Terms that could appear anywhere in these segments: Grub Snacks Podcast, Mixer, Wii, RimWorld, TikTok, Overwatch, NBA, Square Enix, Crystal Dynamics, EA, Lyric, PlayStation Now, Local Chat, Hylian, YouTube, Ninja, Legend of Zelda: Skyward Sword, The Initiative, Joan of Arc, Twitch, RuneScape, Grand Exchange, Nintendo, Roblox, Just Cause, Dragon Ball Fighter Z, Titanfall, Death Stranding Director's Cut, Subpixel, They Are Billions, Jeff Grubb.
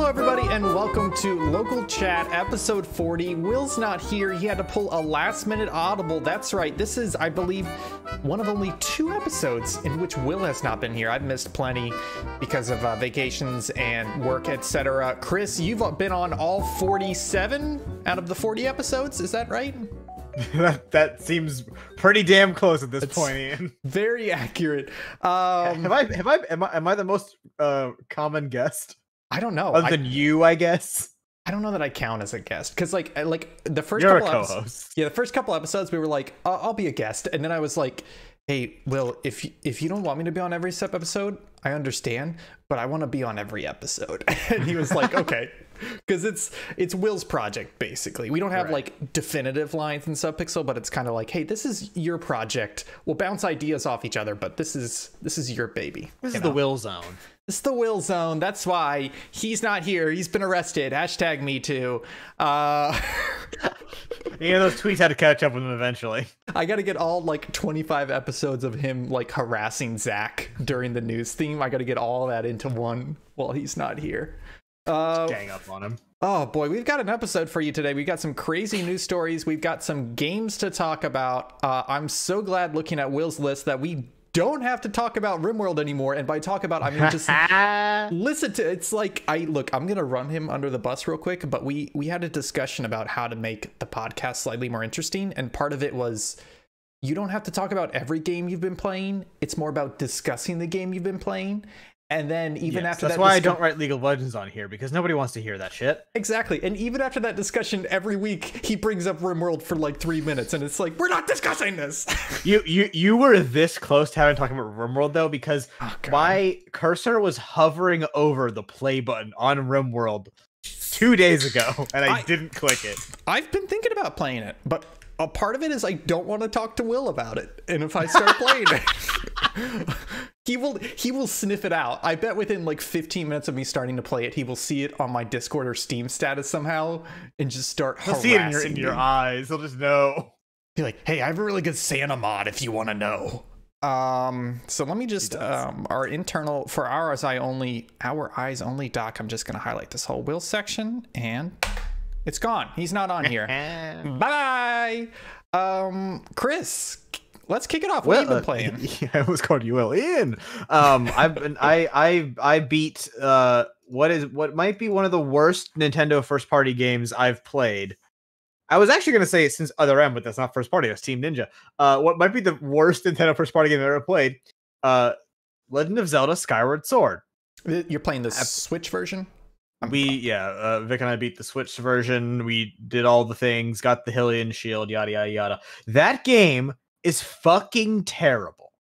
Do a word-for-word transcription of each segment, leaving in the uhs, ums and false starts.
Hello everybody and welcome to Local Chat episode forty. Will's not here. He had to pull a last minute audible. That's right. This is, I believe, one of only two episodes in which Will has not been here. I've missed plenty because of uh, vacations and work, et cetera. Chris, you've been on all forty-seven out of the forty episodes. Is that right? that, that seems pretty damn close at this That's point, Ian. Very accurate. Um, have I, have I, am I, am I the most uh, common guest? I don't know. Other I, than you, I guess. I don't know that I count as a guest because, like, like the first You're couple a co-host. Episodes, yeah, the first couple episodes we were like, I'll, I'll be a guest, and then I was like, hey, Will, if if you don't want me to be on every step episode, I understand, but I want to be on every episode. And he was like, okay, because it's it's Will's project basically. We don't have right. like definitive lines in Subpixel, but it's kind of like, hey, this is your project. We'll bounce ideas off each other, but this is this is your baby. This you is know? the Will zone. It's the Will zone. That's why he's not here. He's been arrested. Hashtag me too. Uh, yeah, those tweets had to catch up with him eventually. I got to get all like twenty-five episodes of him like harassing Zach during the news theme. I got to get all that into one while he's not here. Uh, gang up on him. Oh boy, we've got an episode for you today. We've got some crazy news stories. We've got some games to talk about. Uh, I'm so glad looking at Will's list that we don't have to talk about RimWorld anymore, and by talk about I mean just listen to it's like I look I'm gonna run him under the bus real quick, but we we had a discussion about how to make the podcast slightly more interesting, and part of it was you don't have to talk about every game you've been playing. It's more about discussing the game you've been playing. And then even yes, after that's that why I don't write League of Legends on here, because nobody wants to hear that shit. Exactly. And even after that discussion, every week he brings up RimWorld for like three minutes, and it's like, we're not discussing this. you you you were this close to having talking about RimWorld though, because oh, my cursor was hovering over the play button on RimWorld two days ago, and I, I didn't click it. I've been thinking about playing it, but a part of it is I don't want to talk to Will about it, and if I start playing it, he will he will sniff it out. I bet within like fifteen minutes of me starting to play it, he will see it on my Discord or Steam status somehow, and just start He'll harassing see it in your, in your eyes. He'll just know. Be like, hey, I have a really good Santa mod if you want to know. Um, so let me just um our internal for our eyes I only our eyes only doc. I'm just gonna highlight this whole Will section and. It's gone. He's not on here. Bye. Um, Chris, let's kick it off. What have you been playing? Yeah, it was called you will in. Um, I've been I I I beat uh what is what might be one of the worst Nintendo first party games I've played. I was actually gonna say since Other M, but that's not first party. That's Team Ninja. Uh, what might be the worst Nintendo first party game I've ever played? Uh, Legend of Zelda: Skyward Sword. You're playing the Switch version? We yeah, uh, Vic and I beat the Switch version. We did all the things, got the Hylian shield, yada yada yada. That game is fucking terrible.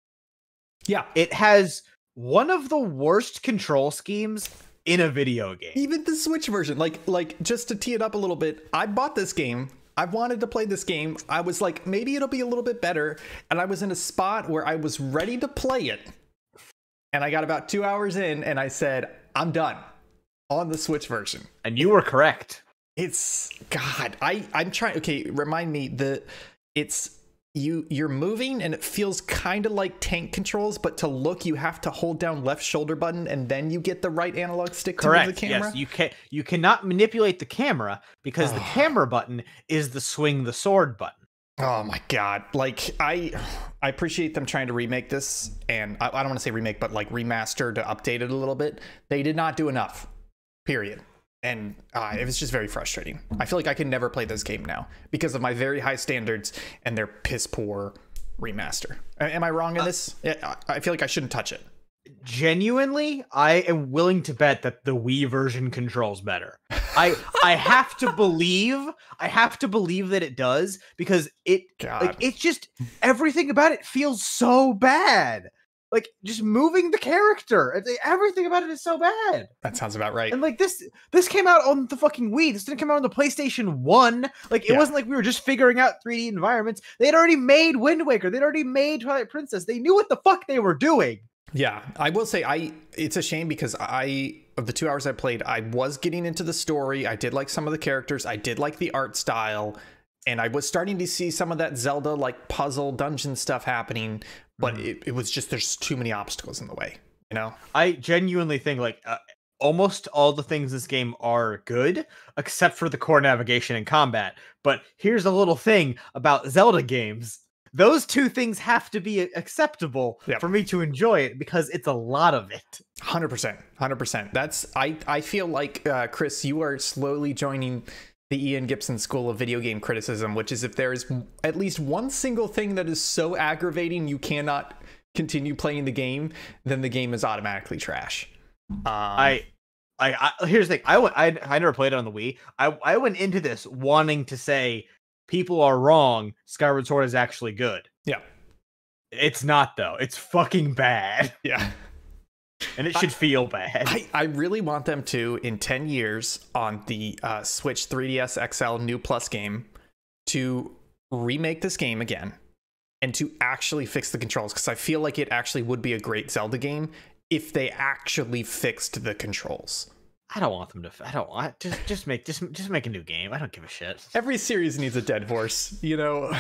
Yeah, it has one of the worst control schemes in a video game. Even the Switch version, like like just to tee it up a little bit, I bought this game. I wanted to play this game. I was like, maybe it'll be a little bit better. And I was in a spot where I was ready to play it, and I got about two hours in, and I said, I'm done. On the Switch version. And you were correct. It's God, I I'm trying. Okay, remind me the it's you you're moving and it feels kind of like tank controls, but to look you have to hold down left shoulder button and then you get the right analog stick to correct. Move the camera. Yes, you can you cannot manipulate the camera because oh. the camera button is the swing the sword button. Oh my God. Like I I appreciate them trying to remake this, and I, I don't want to say remake, but like remaster to update it a little bit. They did not do enough. Period. And uh, it was just very frustrating. I feel like I can never play this game now because of my very high standards and their piss poor remaster. Am I wrong in this? I feel like I shouldn't touch it. Genuinely, I am willing to bet that the Wii version controls better. I I have to believe I have to believe that it does, because it like, it's just everything about it feels so bad. Like, just moving the character. Everything about it is so bad. That sounds about right. And, like, this this came out on the fucking Wii. This didn't come out on the PlayStation one. Like, it yeah. wasn't like we were just figuring out three D environments. They'd already made Wind Waker. They'd already made Twilight Princess. They knew what the fuck they were doing. Yeah, I will say, I it's a shame because I, of the two hours I played, I was getting into the story. I did like some of the characters. I did like the art style. And I was starting to see some of that Zelda, like, puzzle dungeon stuff happening. But it, it was just, there's too many obstacles in the way, you know? I genuinely think, like, uh, almost all the things in this game are good, except for the core navigation and combat. But here's a little thing about Zelda games. Those two things have to be acceptable yep. for me to enjoy it, because it's a lot of it. one hundred percent. one hundred percent. That's, I, I feel like, uh, Chris, you are slowly joining the Ian Gibson school of video game criticism, which is if there is at least one single thing that is so aggravating you cannot continue playing the game, then the game is automatically trash. Um, I, I, I, here's the thing. I, went, I, I never played it on the Wii. I, I went into this wanting to say, people are wrong, Skyward Sword is actually good. Yeah. It's not, though. It's fucking bad. Yeah. And it should I, feel bad. I, I really want them to, in ten years, on the uh, Switch three D S X L New Plus game, to remake this game again and to actually fix the controls, because I feel like it actually would be a great Zelda game if they actually fixed the controls. I don't want them to. I don't want just just make just just make a new game. I don't give a shit. Every series needs a dead horse, you know.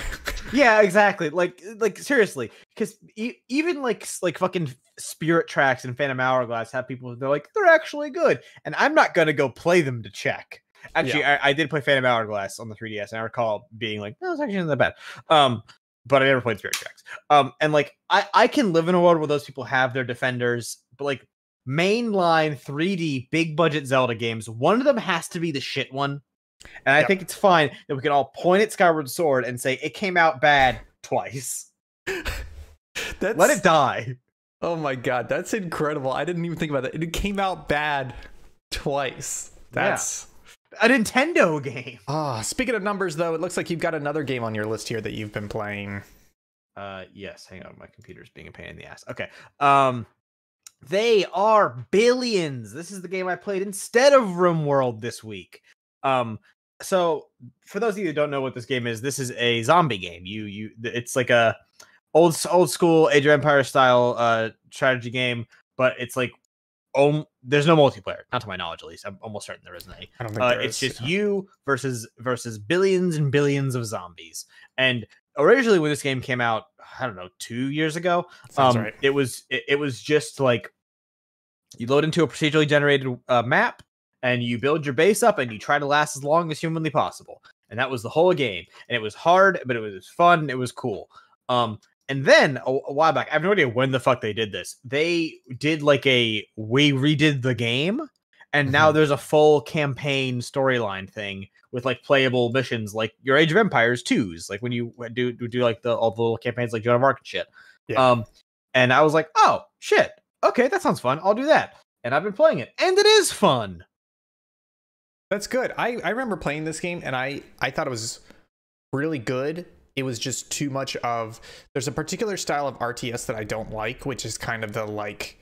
Yeah, exactly. Like like seriously, because e even like like fucking Spirit Tracks and Phantom Hourglass have people. They're like they're actually good, and I'm not gonna go play them to check. Actually, yeah. I, I did play Phantom Hourglass on the three D S, and I recall being like, "No, it's actually not that bad." Um, but I never played Spirit Tracks. Um, and like I I can live in a world where those people have their defenders, but like. Mainline three D big budget Zelda games, one of them has to be the shit one, and I yep. think it's fine that we can all point at Skyward Sword and say it came out bad twice. That's, let it die. Oh my god, that's incredible. I didn't even think about that. It came out bad twice. That's yeah. a Nintendo game. Ah, oh, speaking of numbers, though, it looks like you've got another game on your list here that you've been playing. Uh, yes. Hang on, my computer's being a pain in the ass. Okay. Um. They Are Billions. This is the game I played instead of RimWorld this week. Um, so for those of you who don't know what this game is, this is a zombie game. You, you, it's like a old, old school Age of Empires style uh, strategy game, but it's like, oh, there's no multiplayer, not to my knowledge at least. I'm almost certain there isn't any. I don't think uh, there it's is. Just you versus versus billions and billions of zombies. And originally, when this game came out, I don't know, two years ago, um, right. it was it, it was just like you load into a procedurally generated uh, map and you build your base up and you try to last as long as humanly possible. And that was the whole game. And it was hard, but it was fun. And it was cool. Um, and then a, a while back, I have no idea when the fuck they did this. They did like a we redid the game. And mm-hmm. now there's a full campaign storyline thing with like playable missions, like your Age of Empires twos, like when you do do, do like the all the little campaigns, like Joan of Arc and shit. Yeah. Um, and I was like, oh shit, okay, that sounds fun. I'll do that. And I've been playing it, and it is fun. That's good. I I remember playing this game, and I I thought it was really good. It was just too much of. There's a particular style of R T S that I don't like, which is kind of the like.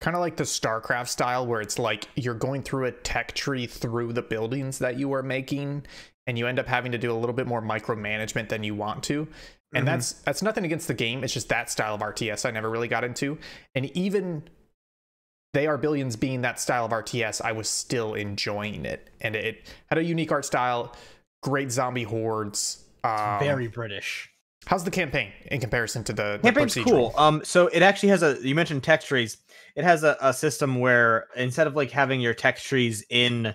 Kind of like the StarCraft style where it's like you're going through a tech tree through the buildings that you are making and you end up having to do a little bit more micromanagement than you want to. And mm-hmm. that's that's nothing against the game. It's just that style of R T S I never really got into. And even They Are Billions being that style of R T S, I was still enjoying it. And it had a unique art style, great zombie hordes. Um, very British. How's the campaign in comparison to the, the campaign's procedural? Cool. Um, so it actually has a, you mentioned text trees. It has a, a system where instead of like having your text trees in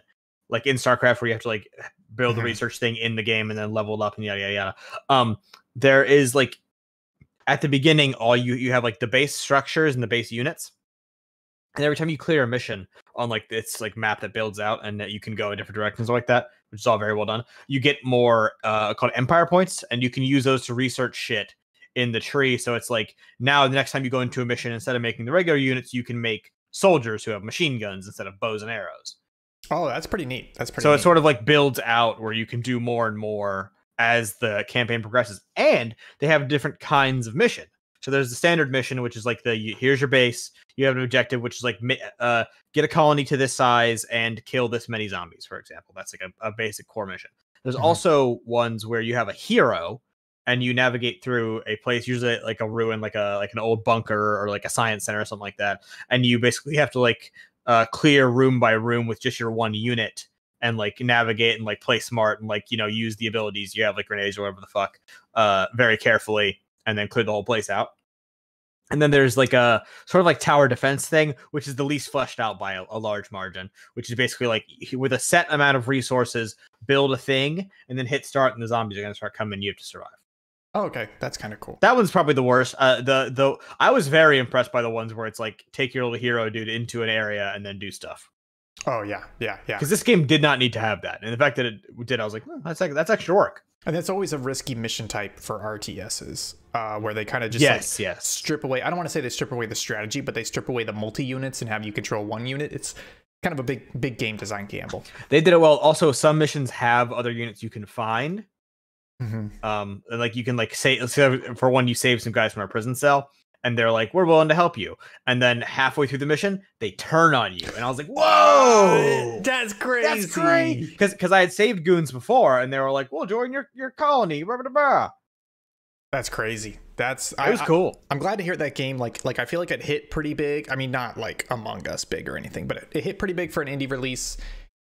like in StarCraft where you have to like build mm-hmm. the research thing in the game and then level it up and yada, yada, yada. Um, there is like at the beginning, all you, you have like the base structures and the base units. And every time you clear a mission on like it's like map that builds out and that you can go in different directions like that, which is all very well done. You get more uh, called empire points, and you can use those to research shit in the tree. So it's like now the next time you go into a mission, instead of making the regular units, you can make soldiers who have machine guns instead of bows and arrows. Oh, that's pretty neat. That's pretty. So neat. It sort of like builds out where you can do more and more as the campaign progresses, and they have different kinds of mission. So there's the standard mission, which is like the here's your base. You have an objective, which is like uh, get a colony to this size and kill this many zombies, for example. That's like a, a basic core mission. There's mm-hmm. also ones where you have a hero and you navigate through a place, usually like a ruin, like a like an old bunker or like a science center or something like that. And you basically have to like uh, clear room by room with just your one unit and like navigate and like play smart and like, you know, use the abilities you have like grenades or whatever the fuck uh, very carefully. And then clear the whole place out. And then there's like a sort of like tower defense thing, which is the least fleshed out by a, a large margin, which is basically like with a set amount of resources, build a thing and then hit start and the zombies are going to start coming. You have to survive. Oh, okay. That's kind of cool. That one's probably the worst. Uh, the, the, I was very impressed by the ones where it's like take your little hero dude into an area and then do stuff. Oh, yeah. Yeah. Yeah. Because this game did not need to have that. And the fact that it did, I was like, oh, that's like, that's extra work. And that's always a risky mission type for R T Ss, uh, where they kind of just yes, like, yes. strip away. I don't want to say they strip away the strategy, but they strip away the multi-units and have you control one unit. It's kind of a big, big game design gamble. They did it well. Also, some missions have other units you can find. Mm-hmm. Um, like you can like say, for one, you save some guys from a prison cell, and they're like, "We're willing to help you." And then halfway through the mission, they turn on you, and I was like, "Whoa, that's crazy!" That's crazy because because I had saved goons before, and they were like, "Well, join your your colony." Blah, blah, blah. That's crazy. That's it was I, cool. I, I'm glad to hear that game. Like like I feel like it hit pretty big. I mean, not like Among Us big or anything, but it, it hit pretty big for an indie release.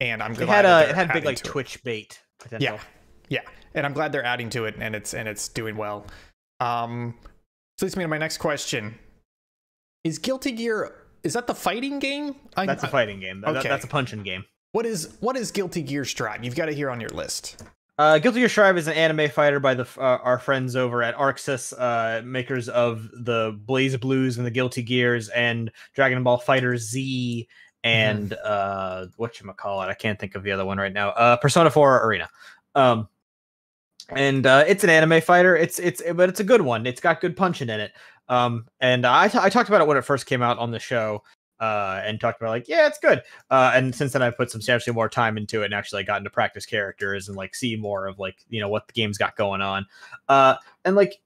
And I'm glad it had a it had big like Twitch bait potential. Yeah, yeah, and I'm glad they're adding to it, and it's and it's doing well. Um. So leads me to my next question. Is Guilty Gear, is that the fighting game? I, that's a fighting game. Okay. That, that's a punching game. What is what is Guilty Gear Strive? You've got it here on your list. Uh, Guilty Gear Strive is an anime fighter by the uh, our friends over at Arxis, uh, makers of the BlazBlues and the Guilty Gears and Dragon Ball Fighter Z and mm. uh, whatchamacallit? I can't think of the other one right now. Uh, Persona four Arena. Um, And uh, it's an anime fighter. It's it's it, but it's a good one. It's got good punching in it. Um, and I, t I talked about it when it first came out on the show, uh, and talked about like, yeah, it's good. Uh, and since then, I've put substantially more time into it and actually like, got into practice characters and like see more of like you know what the game's got going on. Uh, and like,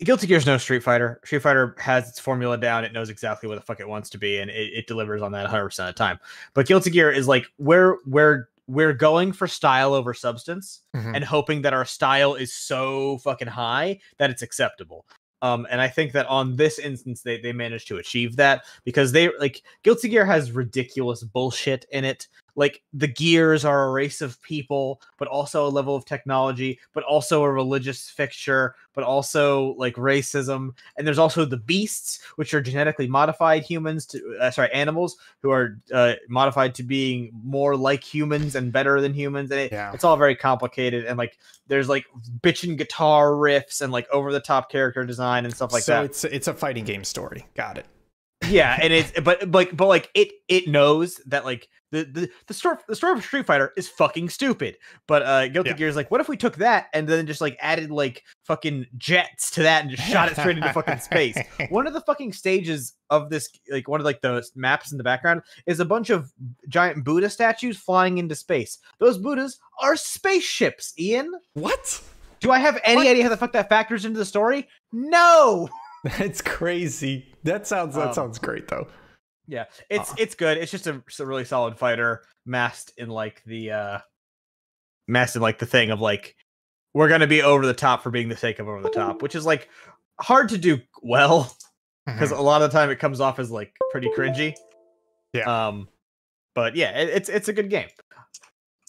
Guilty Gear's no Street Fighter. Street Fighter has its formula down. It knows exactly what the fuck it wants to be, and it, it delivers on that one hundred percent of the time. But Guilty Gear is like where where. We're going for style over substance mm-hmm. and hoping that our style is so fucking high that it's acceptable. Um, and I think that on this instance, they, they managed to achieve that because they like Guilty Gear has ridiculous bullshit in it. Like the gears are a race of people, but also a level of technology, but also a religious fixture, but also like racism. And there's also the beasts, which are genetically modified humans to uh, sorry, animals who are uh, modified to being more like humans and better than humans. And it, yeah. it's all very complicated. And like there's like bitchin' guitar riffs and like over the top character design and stuff like so that. So it's it's a fighting game story. Got it. Yeah, and it's but like but like it it knows that like the the the story the story of Street Fighter is fucking stupid. But uh, Guilty yeah. Gear is like, what if we took that and then just like added like fucking jets to that and just shot it straight into fucking space? One of the fucking stages of this, like one of like the maps in the background, is a bunch of giant Buddha statues flying into space. Those Buddhas are spaceships, Ian. What? Do I have any what? idea how the fuck that factors into the story? No. That's crazy. That sounds that um, sounds great though. Yeah, it's uh. it's good. It's just a, a really solid fighter masked in like the uh, masked in like the thing of like we're gonna be over the top for being the sake of over the top, which is like hard to do well because mm-hmm. a lot of the time it comes off as like pretty cringy. Yeah. Um, but yeah, it, it's it's a good game.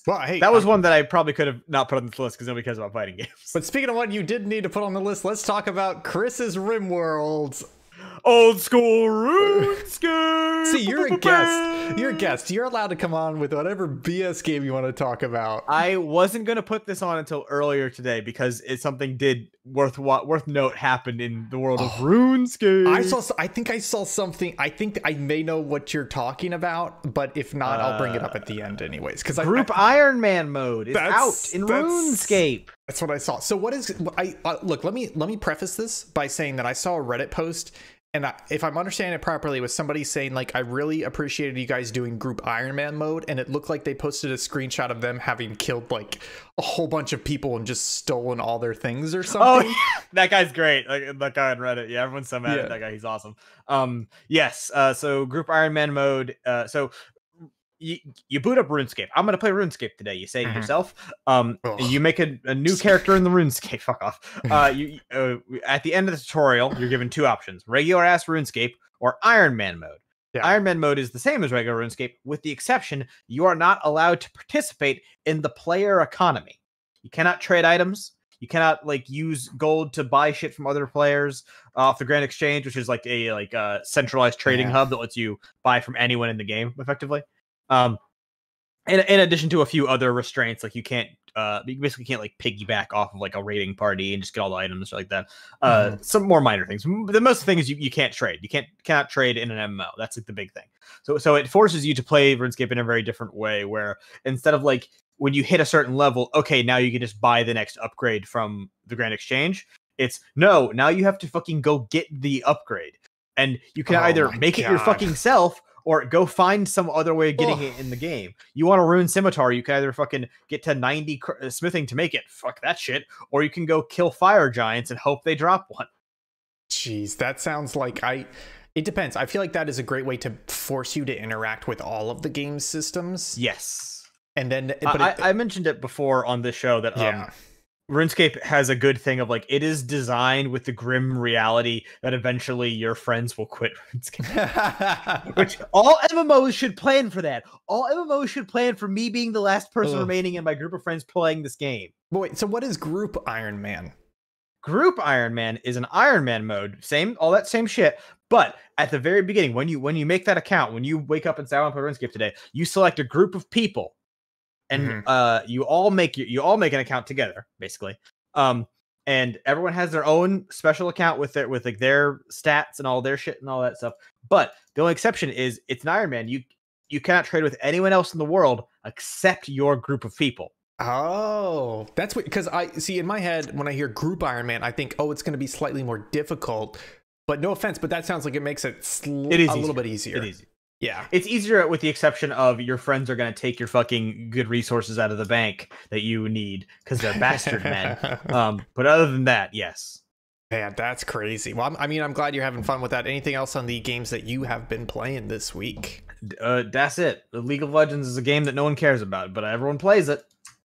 Well, hey, that was I, one that I probably could have not put on this list because nobody cares about fighting games. But speaking of one you did need to put on the list, let's talk about Chris's RimWorld. Old school RuneScape. See, you're a guest. You're a guest. You're allowed to come on with whatever B S game you want to talk about. I wasn't going to put this on until earlier today because it's something did worth worth note happened in the world oh, of RuneScape. I saw. I think I saw something. I think I may know what you're talking about, but if not, uh, I'll bring it up at the end anyways. Because Group I, I, Iron Man mode is out in RuneScape. That's what I saw. So what is I uh, look? Let me let me preface this by saying that I saw a Reddit post. And if I'm understanding it properly, with somebody saying, like, I really appreciated you guys doing group Iron Man mode. And it looked like they posted a screenshot of them having killed, like, a whole bunch of people and just stolen all their things or something. Oh, yeah. That guy's great. Like, that guy on Reddit. Yeah, everyone's so mad yeah. at that guy. He's awesome. Um, yes. Uh, so group Iron Man mode. Uh, so you, you boot up RuneScape. I'm going to play RuneScape today. You say mm-hmm. to yourself. Um, and you make a, a new character in the RuneScape. Fuck off. Uh, you, uh, at the end of the tutorial, you're given two options. Regular ass RuneScape or Iron Man mode. Yeah. Iron Man mode is the same as regular RuneScape with the exception you are not allowed to participate in the player economy. You cannot trade items. You cannot like use gold to buy shit from other players uh, off the Grand Exchange, which is like a like uh, centralized trading yeah. hub that lets you buy from anyone in the game effectively. Um, in in addition to a few other restraints, like you can't uh, you basically can't like piggyback off of like a raiding party and just get all the items or like that. Uh, mm-hmm. Some more minor things. The most things you you can't trade. You can't cannot trade in an M M O. That's like the big thing. So so it forces you to play RuneScape in a very different way, where instead of like when you hit a certain level, okay, now you can just buy the next upgrade from the Grand Exchange. It's no, now you have to fucking go get the upgrade, and you can oh either make God. it your fucking self or go find some other way of getting Ugh. it in the game. You want a rune scimitar, you can either fucking get to ninety cr- smithing to make it. Fuck that shit. Or you can go kill fire giants and hope they drop one. Jeez, that sounds like I... It depends. I feel like that is a great way to force you to interact with all of the game systems. Yes. And then... But I, it, I mentioned it before on this show that... Yeah. Um, RuneScape has a good thing of like it is designed with the grim reality that eventually your friends will quit RuneScape. Which all M M Os should plan for that. All M M Os should plan for me being the last person Ugh. remaining in my group of friends playing this game. But wait, so what is Group Iron Man? Group Iron Man is an Iron Man mode, same all that same shit. But at the very beginning, when you when you make that account, when you wake up and say I want to play RuneScape today, you select a group of people. And mm-hmm. uh, you all make you all make an account together, basically. Um, and everyone has their own special account with their with like their stats and all their shit and all that stuff. But the only exception is it's an Iron Man. You you cannot trade with anyone else in the world except your group of people. Oh, that's what because I see in my head when I hear Group Iron Man, I think, oh, it's going to be slightly more difficult. But no offense, but that sounds like it makes it, sl- it is a easier. little bit easier. It is. Yeah, it's easier with the exception of your friends are going to take your fucking good resources out of the bank that you need because they're bastard men. Um, but other than that, yes. Man, that's crazy. Well, I'm, I mean, I'm glad you're having fun with that. Anything else on the games that you have been playing this week? Uh, that's it. The League of Legends is a game that no one cares about, but everyone plays it.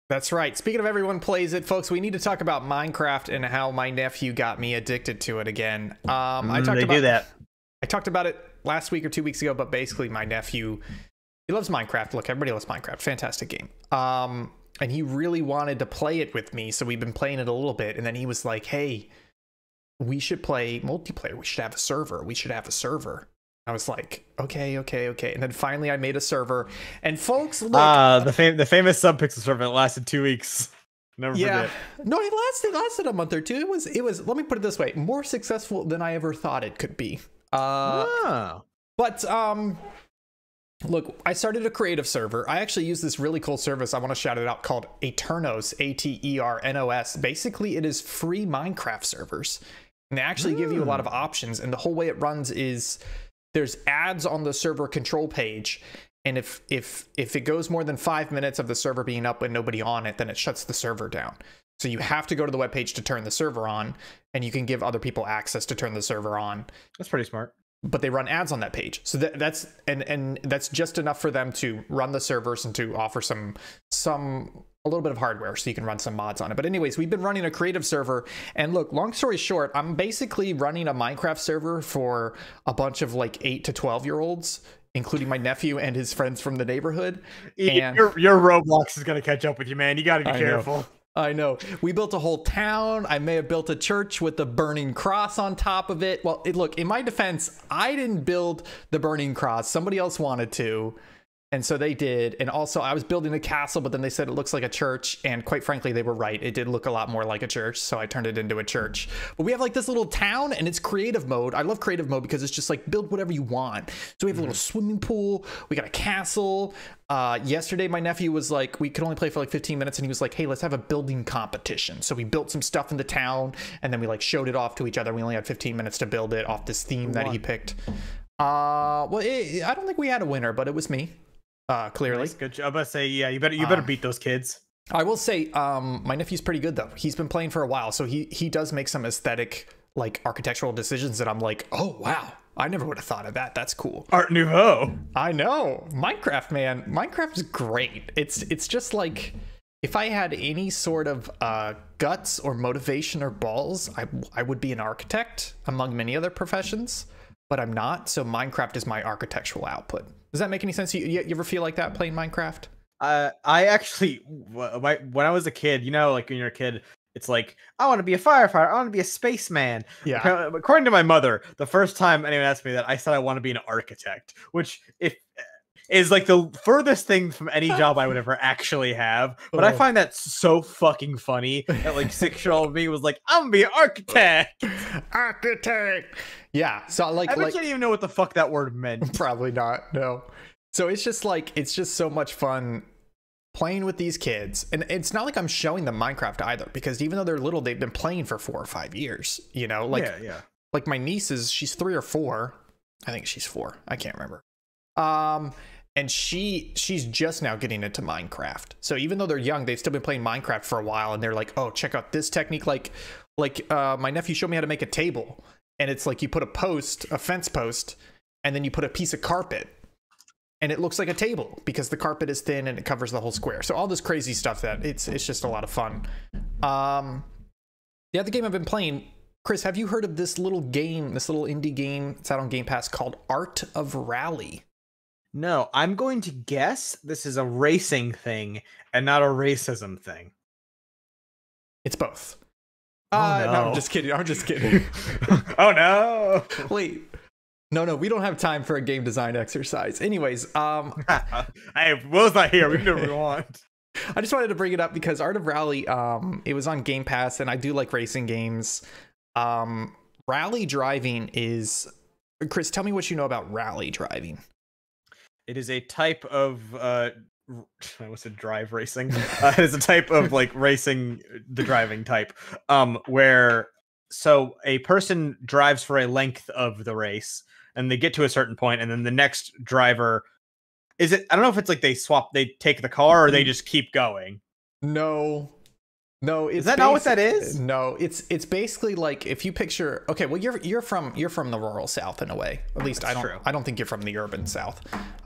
That's right. Speaking of everyone plays it, folks, we need to talk about Minecraft and how my nephew got me addicted to it again. Um, mm, I talked they about, do that. I talked about it last week or two weeks ago, but basically my nephew, he loves Minecraft. Look, everybody loves Minecraft. Fantastic game. Um, and he really wanted to play it with me, so we've been playing it a little bit. And then he was like, hey, we should play multiplayer. We should have a server. We should have a server. I was like, okay, okay, okay. And then finally I made a server. And folks, look. Uh, the, fam- the famous Subpixel server that lasted two weeks. Never yeah. forget. No, it lasted, lasted a month or two. It was, it was, let me put it this way, more successful than I ever thought it could be. Uh, wow. But um, look, I started a creative server. I actually use this really cool service. I want to shout it out called Aternos, A T E R N O S. Basically, it is free Minecraft servers. And they actually mm. give you a lot of options. And the whole way it runs is there's ads on the server control page. And if if if it goes more than five minutes of the server being up and nobody on it, then it shuts the server down. So you have to go to the webpage to turn the server on, and you can give other people access to turn the server on. That's pretty smart. But they run ads on that page. So that, that's and and that's just enough for them to run the servers and to offer some some a little bit of hardware so you can run some mods on it. But anyways, we've been running a creative server. And look, long story short, I'm basically running a Minecraft server for a bunch of like eight to twelve year olds, including my nephew and his friends from the neighborhood. And your, your Roblox is going to catch up with you, man. You got to be I careful. Know. I know. We built a whole town. I may have built a church with a burning cross on top of it. Well, it, look, in my defense, I didn't build the burning cross. Somebody else wanted to, and so they did. And also, I was building a castle, but then they said it looks like a church. And quite frankly, they were right. It did look a lot more like a church, so I turned it into a church. But we have like this little town, and it's creative mode. I love creative mode because it's just like build whatever you want. So we have a little swimming pool. We got a castle. Uh, yesterday, my nephew was like, we could only play for like fifteen minutes. And he was like, hey, let's have a building competition. So we built some stuff in the town and then we like showed it off to each other. We only had fifteen minutes to build it off this theme that he picked. Uh, well, it, I don't think we had a winner, but it was me. Uh, clearly. Nice, good job. I'm about to say, yeah, you better, you better uh, beat those kids. I will say, um, my nephew's pretty good though. He's been playing for a while. So he, he does make some aesthetic, like architectural decisions that I'm like, oh, wow. I never would have thought of that. That's cool. Art Nouveau. I know. Minecraft, man. Minecraft's great. It's it's just like if I had any sort of uh, guts or motivation or balls, I I would be an architect among many other professions, but I'm not. So Minecraft is my architectural output. Does that make any sense? You, you ever feel like that playing Minecraft? Uh, I actually, when I was a kid, you know, like when you're a kid, It's like, I want to be a firefighter. I want to be a spaceman. Yeah. According to my mother, the first time anyone asked me that, I said I want to be an architect, which if is like the furthest thing from any job I would ever actually have. But oh. I find that so fucking funny that like six-year-old me was like, I'm gonna be an architect. Architect. Yeah. So like, I like, didn't even know what the fuck that word meant. Probably not. No. So it's just like, it's just so much fun playing with these kids. And it's not like I'm showing them Minecraft either, because even though they're little, they've been playing for four or five years, you know, like, yeah, yeah. like my niece's, she's three or four. I think she's four. I can't remember. Um, and she, she's just now getting into Minecraft. So even though they're young, they've still been playing Minecraft for a while, and they're like, oh, check out this technique. Like, like, uh, my nephew showed me how to make a table, and it's like, you put a post, a fence post, and then you put a piece of carpet, and it looks like a table because the carpet is thin and it covers the whole square. So all this crazy stuff that it's it's just a lot of fun. Um, the other game I've been playing, Chris, have you heard of this little game, this little indie game? It's out on Game Pass called Art of Rally. No, I'm going to guess this is a racing thing and not a racism thing. It's both. Oh, uh, no. no, I'm just kidding. I'm just kidding. Oh, no. Wait. No, no, we don't have time for a game design exercise. Anyways, um, hey, Will's not here. We can do what we want. I just wanted to bring it up because Art of Rally, um, it was on Game Pass, and I do like racing games. Um, rally driving is, Chris, tell me what you know about rally driving. It is a type of uh, what's it? Drive racing. Uh, it is a type of like racing, the driving type, um, where so a person drives for a length of the race. And they get to a certain point, and then the next driver is it. I don't know if it's like they swap, they take the car, or they just keep going. No, no, it's is that not what that is? No, it's it's basically like if you picture. Okay, well you're you're from you're from the rural South in a way. At least That's I don't true. I don't think you're from the urban South.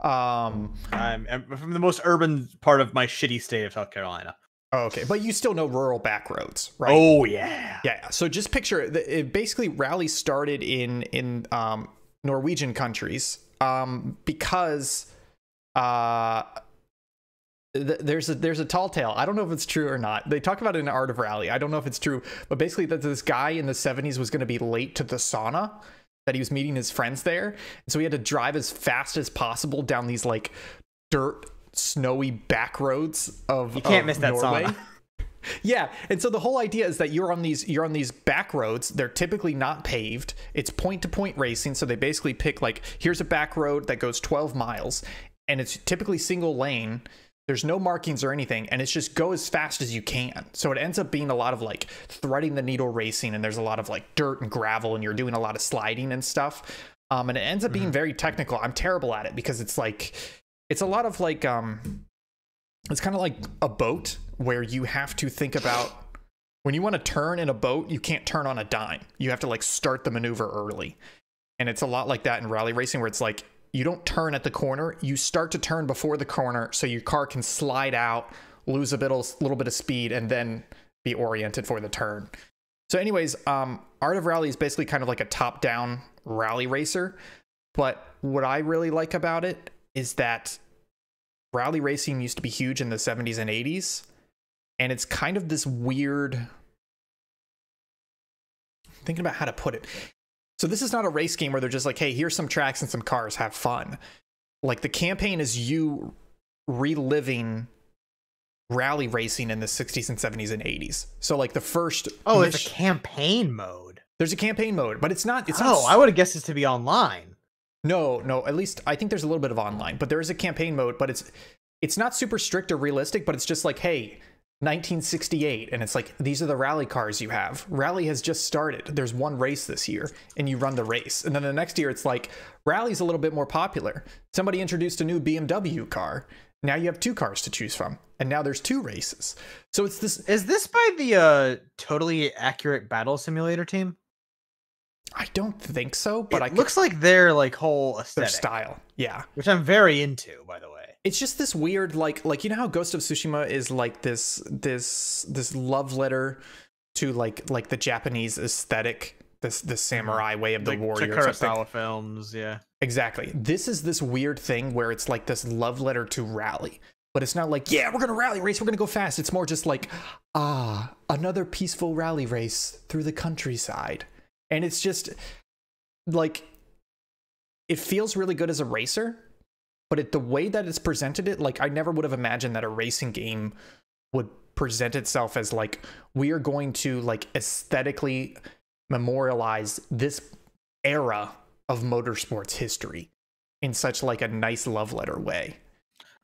Um, I'm, I'm from the most urban part of my shitty state of South Carolina. Okay, but you still know rural back roads, right? Oh yeah, yeah. So just picture it. It basically, rally started in in um. Norwegian countries, um, because uh, th there's a there's a tall tale. I don't know if it's true or not. They talk about it in Art of Rally. I don't know if it's true, but basically that this guy in the seventies was going to be late to the sauna that he was meeting his friends there, and so he had to drive as fast as possible down these like dirt, snowy back roads of you can't of miss that Norway. Sauna. Yeah, and so the whole idea is that you're on these you're on these back roads. They're typically not paved. It's point-to-point racing, so they basically pick like here's a back road that goes twelve miles, and it's typically single lane. There's no markings or anything, and it's just go as fast as you can. So it ends up being a lot of like threading the needle racing, and there's a lot of like dirt and gravel, and you're doing a lot of sliding and stuff. Um, and it ends up being very technical. I'm terrible at it because it's like it's a lot of like um, it's kind of like a boat, where you have to think about when you want to turn in a boat, you can't turn on a dime. You have to like start the maneuver early. And it's a lot like that in rally racing, where it's like you don't turn at the corner. You start to turn before the corner, so your car can slide out, lose a bit, little bit of speed, and then be oriented for the turn. So anyways, um, Art of Rally is basically kind of like a top-down rally racer. But what I really like about it is that rally racing used to be huge in the seventies and eighties. And it's kind of this weird, I'm thinking about how to put it. So this is not a race game where they're just like, hey, here's some tracks and some cars, have fun. Like the campaign is you reliving rally racing in the sixties and seventies and eighties. So like the first Oh, mission, there's a campaign mode. There's a campaign mode, but it's not it's Oh, not, I would have guessed it's to be online. No, no, at least I think there's a little bit of online, but there is a campaign mode, but it's it's not super strict or realistic, but it's just like, hey, nineteen sixty-eight, and it's like these are the rally cars you have. Rally has just started. There's one race this year, and you run the race. And then the next year, it's like rally's a little bit more popular. Somebody introduced a new B M W car. Now you have two cars to choose from, and now there's two races. So it's this. Is this by the uh, Totally Accurate Battle Simulator team? I don't think so, but it I looks like their like whole aesthetic, their style, yeah, which I'm very into, by the way. It's just this weird, like, like you know how Ghost of Tsushima is like this, this, this love letter to like, like the Japanese aesthetic, this, this samurai way of the, the warrior. Kurosawa films, yeah. Exactly. This is this weird thing where it's like this love letter to rally. But it's not like, yeah, we're going to rally race, we're going to go fast. It's more just like, ah, another peaceful rally race through the countryside. And it's just, like, it feels really good as a racer, but it, the way that it's presented it, like, I never would have imagined that a racing game would present itself as, like, we are going to, like, aesthetically memorialize this era of motorsports history in such, like, a nice love letter way.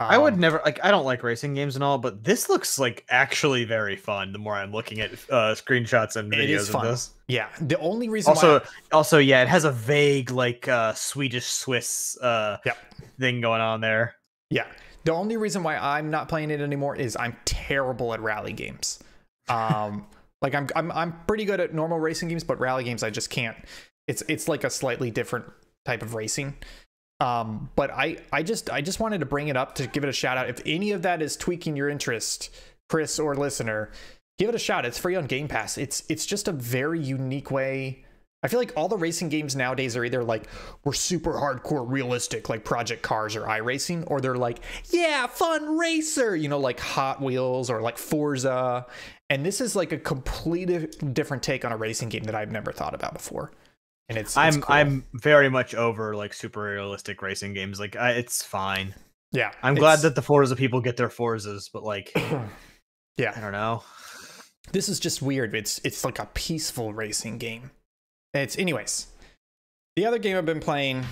I would never, like, I don't like racing games and all, but this looks like actually very fun the more I'm looking at uh, screenshots and videos. It is fun. Of this. Yeah. The only reason also, why... I... Also, yeah, it has a vague, like, uh, Swedish-Swiss uh, yep. thing going on there. Yeah. The only reason why I'm not playing it anymore is I'm terrible at rally games. Um, like, I'm, I'm, I'm pretty good at normal racing games, but rally games, I just can't. It's, it's like a slightly different type of racing. Um, but I, I just I just wanted to bring it up to give it a shout out. If any of that is tweaking your interest, Chris or listener, give it a shot. It's free on Game Pass. It's it's just a very unique way. I feel like all the racing games nowadays are either like, we're super hardcore realistic, like Project Cars or iRacing, or they're like, yeah, fun racer, you know, like Hot Wheels or like Forza. And this is like a completely different take on a racing game that I've never thought about before. And it's, it's I'm cool. I'm very much over like super realistic racing games. Like I, it's fine. Yeah, I'm glad that the Forza people get their Forzas, but like, yeah, I don't know. This is just weird. It's it's like a peaceful racing game. It's anyways. The other game I've been playing,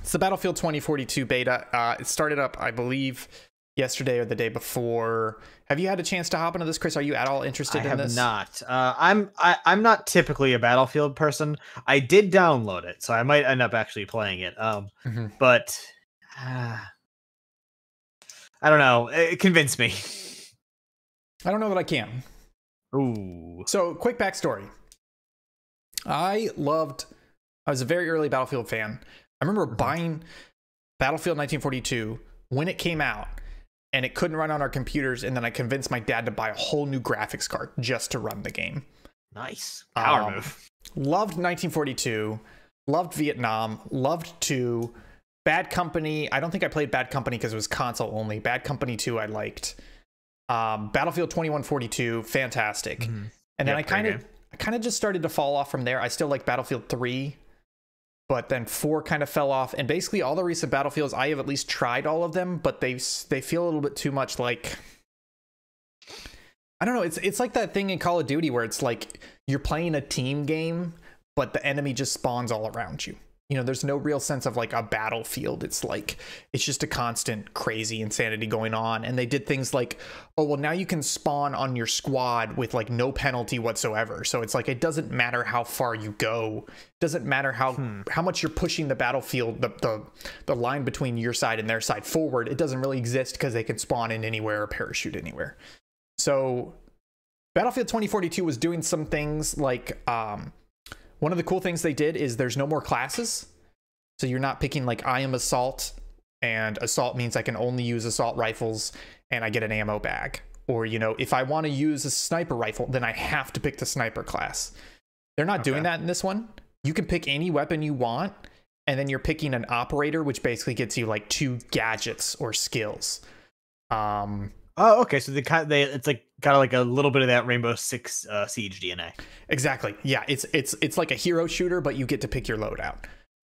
it's the Battlefield twenty forty-two beta. Uh, it started up, I believe, yesterday or the day before. Have you had a chance to hop into this, Chris? Are you at all interested I in this? I have not. Uh, I'm I, I'm not typically a Battlefield person. I did download it, so I might end up actually playing it. Um, mm-hmm. But uh, I don't know. It convinced me. I don't know that I can. Ooh. So quick backstory. I loved. I was a very early Battlefield fan. I remember buying Battlefield nineteen forty-two when it came out. And it couldn't run on our computers, and then I convinced my dad to buy a whole new graphics card just to run the game. Nice. Power um, move. Loved nineteen forty-two. Loved Vietnam. Loved two. Bad Company. I don't think I played Bad Company because it was console only. Bad Company two I liked. Um, Battlefield twenty-one forty-two, fantastic. Mm-hmm. And then yep, I kind of I kind of just started to fall off from there. I still like Battlefield three. But then four kind of fell off, and basically all the recent Battlefields, I have at least tried all of them, but they they feel a little bit too much like, I don't know, it's it's like that thing in Call of Duty where it's like you're playing a team game, but the enemy just spawns all around you. You know, there's no real sense of like a battlefield. It's like, it's just a constant crazy insanity going on. And they did things like, oh, well, now you can spawn on your squad with like no penalty whatsoever. So it's like, it doesn't matter how far you go. It doesn't matter how, hmm. how much you're pushing the battlefield, the, the, the line between your side and their side forward. It doesn't really exist because they can spawn in anywhere or parachute anywhere. So Battlefield twenty forty-two was doing some things like, um, one of the cool things they did is there's no more classes. So you're not picking like, I am assault, and assault means I can only use assault rifles and I get an ammo bag. Or, you know, if I want to use a sniper rifle, then I have to pick the sniper class. They're not okay. doing that in this one. You can pick any weapon you want, and then you're picking an operator, which basically gets you like two gadgets or skills. Um, oh, okay. So they kind of, they, it's like kind of like a little bit of that Rainbow Six uh, Siege D N A. Exactly. Yeah, it's it's it's like a hero shooter, but you get to pick your loadout.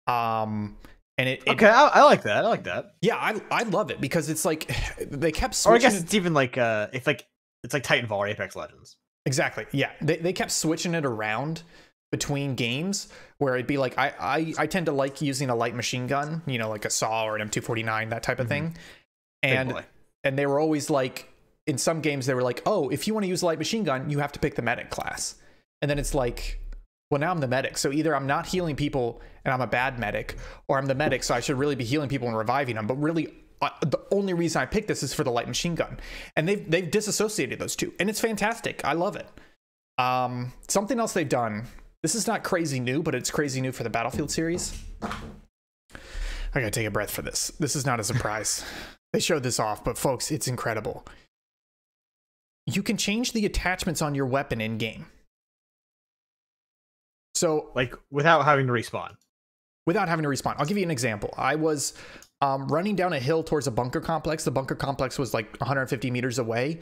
Um, and it, it okay, I, I like that. I like that. Yeah, I I love it because it's like they kept switching. Or I guess it's even like uh, it's like it's like Titanfall or Apex Legends. Exactly. Yeah, they they kept switching it around between games where it'd be like I I I tend to like using a light machine gun, you know, like a saw or an M two forty-nine, that type of mm-hmm. thing, and. And they were always like, in some games, they were like, oh, if you want to use a light machine gun, you have to pick the medic class. And then it's like, well, now I'm the medic. So either I'm not healing people and I'm a bad medic, or I'm the medic, so I should really be healing people and reviving them. But really, uh, the only reason I picked this is for the light machine gun. And they've, they've disassociated those two. And it's fantastic. I love it. Um, something else they've done. This is not crazy new, but it's crazy new for the Battlefield series. I gotta take a breath for this. This is not a surprise. They showed this off, but folks, it's incredible. You can change the attachments on your weapon in game. So, like, without having to respawn. Without having to respawn. I'll give you an example. I was um, running down a hill towards a bunker complex. The bunker complex was like one hundred fifty meters away.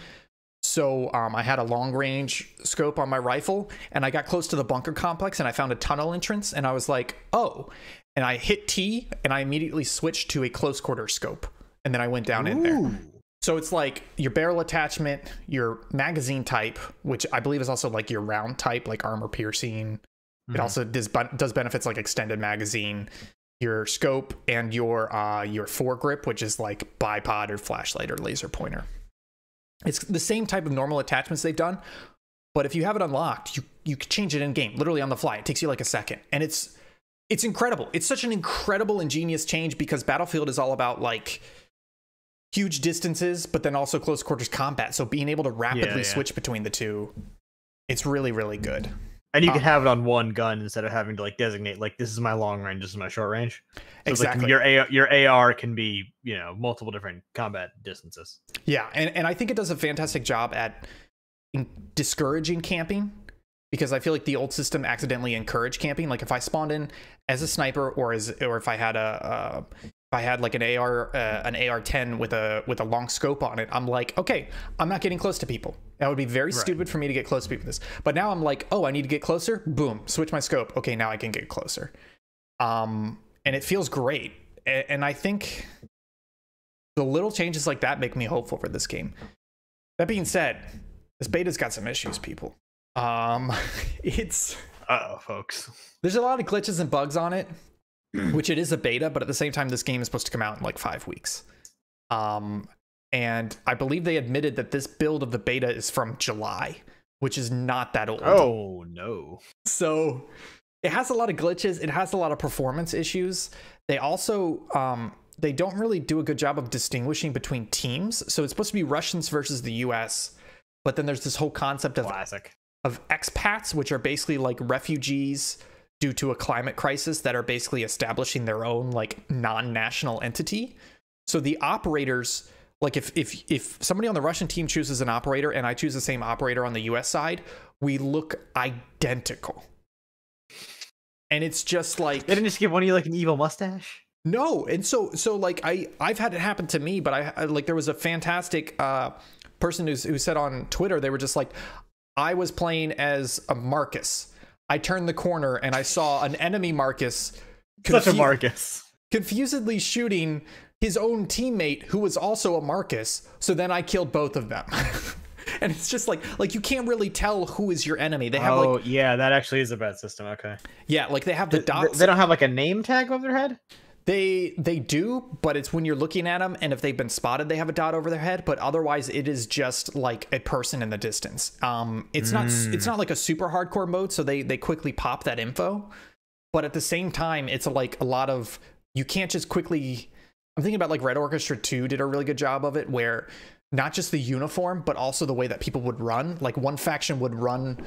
So um, I had a long range scope on my rifle, and I got close to the bunker complex and I found a tunnel entrance, and I was like, oh, and I hit T and I immediately switched to a close quarter scope. And then I went down Ooh. in there. So it's like your barrel attachment, your magazine type, which I believe is also like your round type, like armor piercing. Mm-hmm. It also does, does benefits like extended magazine, your scope, and your uh, your foregrip, which is like bipod or flashlight or laser pointer. It's the same type of normal attachments they've done, but if you have it unlocked, you you can change it in game, literally on the fly. It takes you like a second, and it's it's incredible. It's such an incredible, ingenious change because Battlefield is all about like huge distances, but then also close quarters combat. So being able to rapidly yeah, yeah. switch between the two, it's really really good. And you can um, have it on one gun instead of having to like designate like this is my long range, this is my short range. So exactly. Like your A R, your A R can be, you know, multiple different combat distances. Yeah, and and I think it does a fantastic job at in discouraging camping, because I feel like the old system accidentally encouraged camping. Like if I spawned in as a sniper, or as or if I had a uh, if I had like an A R uh, an A R ten with a with a long scope on it, I'm like, okay, I'm not getting close to people. That would be very right. stupid for me to get close to people with this. But now I'm like, oh, I need to get closer. Boom, switch my scope. Okay, now I can get closer. Um, and it feels great. And, and I think the little changes like that make me hopeful for this game. That being said, this beta's got some issues, people. Um, it's uh oh, folks. There's a lot of glitches and bugs on it. Which it is a beta, but at the same time, this game is supposed to come out in like five weeks. Um, and I believe they admitted that this build of the beta is from July, which is not that old. Oh, no. So it has a lot of glitches. It has a lot of performance issues. They also, um, they don't really do a good job of distinguishing between teams. So it's supposed to be Russians versus the U S, but then there's this whole concept of, Classic. of expats, which are basically like refugees due to a climate crisis that are basically establishing their own like non-national entity. So the operators, like if if if somebody on the Russian team chooses an operator and I choose the same operator on the U S side, we look identical. And it's just like, they didn't just give one of you like an evil mustache. No, and so so like I I've had it happen to me, but I, I like there was a fantastic uh, person who's, who said on Twitter, they were just like, I was playing as a Marcus. I turned the corner and I saw an enemy Marcus, such a Marcus, confusedly shooting his own teammate who was also a Marcus. So then I killed both of them. And it's just like, like you can't really tell who is your enemy. They have, oh, like, yeah, that actually is a bad system. Okay. Yeah, like they have the dots. They don't have like a name tag over their head. They they do, but it's when you're looking at them, and if they've been spotted, they have a dot over their head. But otherwise, it is just like a person in the distance. Um, it's mm. not it's not like a super hardcore mode, so they they quickly pop that info. But at the same time, it's like a lot of, you can't just quickly. I'm thinking about like Red Orchestra two did a really good job of it, where not just the uniform, but also the way that people would run. Like one faction would run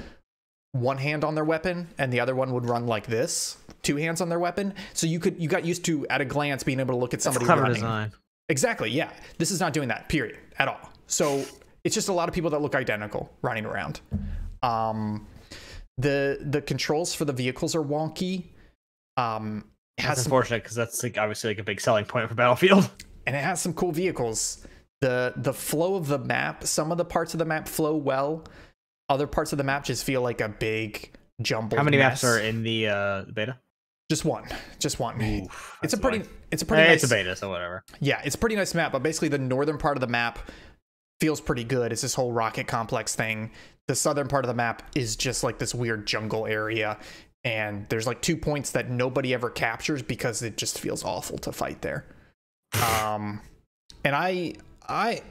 one hand on their weapon, and the other one would run like this, two hands on their weapon. So you could, you got used to at a glance being able to look at somebody running. Design. Exactly. Yeah. This is not doing that, period, at all. So it's just a lot of people that look identical running around. Um, the the controls for the vehicles are wonky. Um, it has that's some, unfortunate, because that's like obviously like a big selling point for Battlefield. And it has some cool vehicles. The the flow of the map, some of the parts of the map flow well. Other parts of the map just feel like a big jumble. How many mess. maps are in the uh, beta? Just one, just one. Oof, it's, a pretty, it's a pretty, hey, nice, it's a beta, so whatever. Yeah, it's a pretty nice map, but basically the northern part of the map feels pretty good. It's this whole rocket complex thing. The southern part of the map is just like this weird jungle area, and there's like two points that nobody ever captures because it just feels awful to fight there. um, and I, I.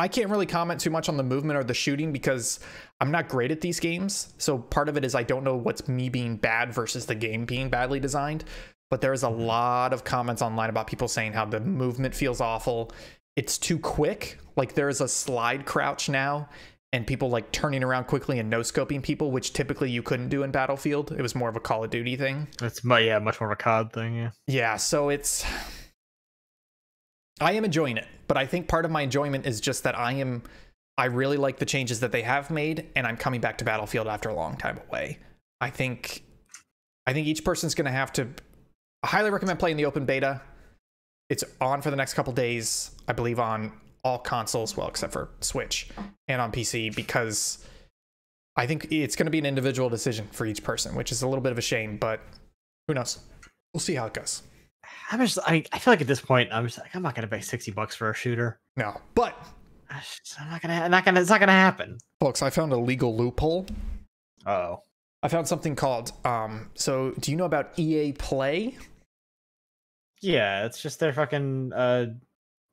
I can't really comment too much on the movement or the shooting because I'm not great at these games. So part of it is I don't know what's me being bad versus the game being badly designed. But there is a lot of comments online about people saying how the movement feels awful. It's too quick. Like there is a slide crouch now and people like turning around quickly and no-scoping people, which typically you couldn't do in Battlefield. It was more of a Call of Duty thing. It's, yeah, much more of a C O D thing, yeah. Yeah, so it's... I am enjoying it, but I think part of my enjoyment is just that I am, I really like the changes that they have made, and I'm coming back to Battlefield after a long time away. I think, I think each person's going to have to, I highly recommend playing the open beta. It's on for the next couple days, I believe, on all consoles, well, except for Switch, and on P C, because I think it's going to be an individual decision for each person, which is a little bit of a shame, but who knows? We'll see how it goes. I'm just, I, I feel like at this point, I'm just like, I'm not going to pay sixty bucks for a shooter. No, but I'm not gonna, not gonna, it's not going to happen. Folks, I found a legal loophole. Uh-oh. I found something called, um, so do you know about E A Play? Yeah, it's just their fucking uh,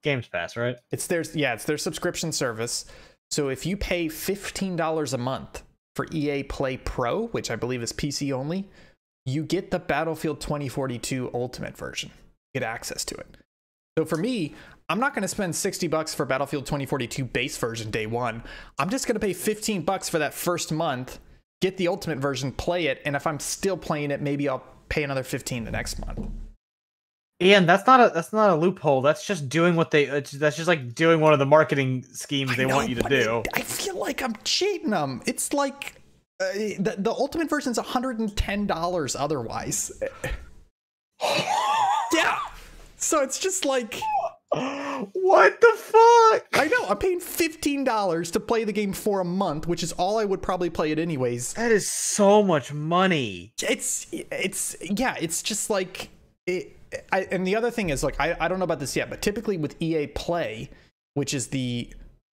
Game Pass, right? It's their, yeah, it's their subscription service. So if you pay fifteen dollars a month for E A Play Pro, which I believe is P C only, you get the Battlefield twenty forty-two Ultimate version. You get access to it. So for me, I'm not going to spend sixty bucks for Battlefield twenty forty-two base version day one. I'm just going to pay fifteen bucks for that first month, get the Ultimate version, play it, and if I'm still playing it, maybe I'll pay another fifteen the next month. Ian, that's not a that's not a loophole. That's just doing what they. That's just like doing one of the marketing schemes I they know, want you to do. It, I feel like I'm cheating them. It's like uh, the the Ultimate version's one hundred ten dollars otherwise. Yeah. So it's just like, what the fuck? I know. I'm paying fifteen dollars to play the game for a month, which is all I would probably play it anyways. That is so much money. It's it's yeah. It's just like it. I, and the other thing is, like, I, I don't know about this yet, but typically with E A Play, which is the,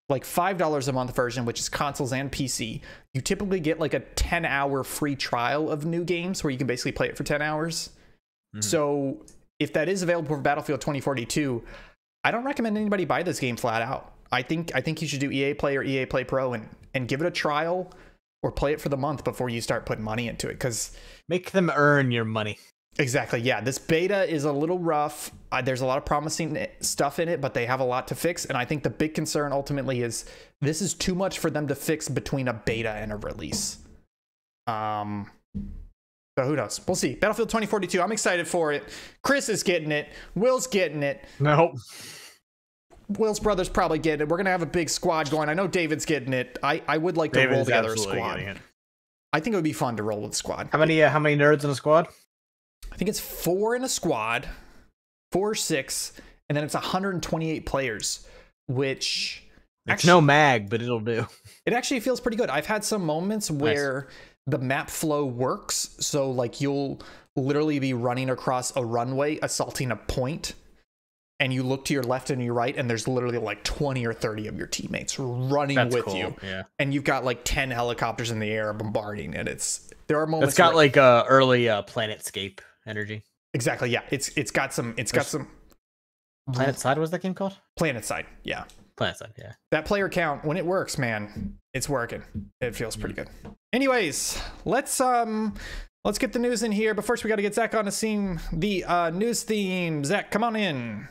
like, five dollars a month version, which is consoles and P C, you typically get, like, a ten hour free trial of new games where you can basically play it for ten hours. Mm-hmm. So if that is available for Battlefield twenty forty-two, I don't recommend anybody buy this game flat out. I think I think you should do E A Play or E A Play Pro and, and give it a trial or play it for the month before you start putting money into it, because... Make them earn your money. Exactly. Yeah, this beta is a little rough. Uh, there's a lot of promising stuff in it, but they have a lot to fix. And I think the big concern ultimately is this is too much for them to fix between a beta and a release. Um, so who knows? We'll see. Battlefield twenty forty-two. I'm excited for it. Chris is getting it. Will's getting it. Nope. Will's brother's probably getting it. We're going to have a big squad going. I know David's getting it. I, I would like to David's roll together a squad. I think it would be fun to roll with a squad. How many, uh, how many nerds in a squad? I think it's four in a squad, four, six, and then it's one hundred twenty-eight players, which... It's actually, no mag, but it'll do. It actually feels pretty good. I've had some moments where nice. The map flow works, so like you'll literally be running across a runway, assaulting a point, and you look to your left and your right, and there's literally like twenty or thirty of your teammates running That's with cool. you. Yeah. And you've got like ten helicopters in the air bombarding, and it's... There are moments... It's got like uh, early uh, Planetscape energy. Exactly. Yeah, it's it's got some it's There's got some Planet Side. Was that game called Planet Side? Yeah, Planet Side. Yeah, that player count, when it works, man, it's working. It feels pretty good. Anyways, let's um let's get the news in here, but first we got to get Zach on to see the uh news theme. Zach, come on in.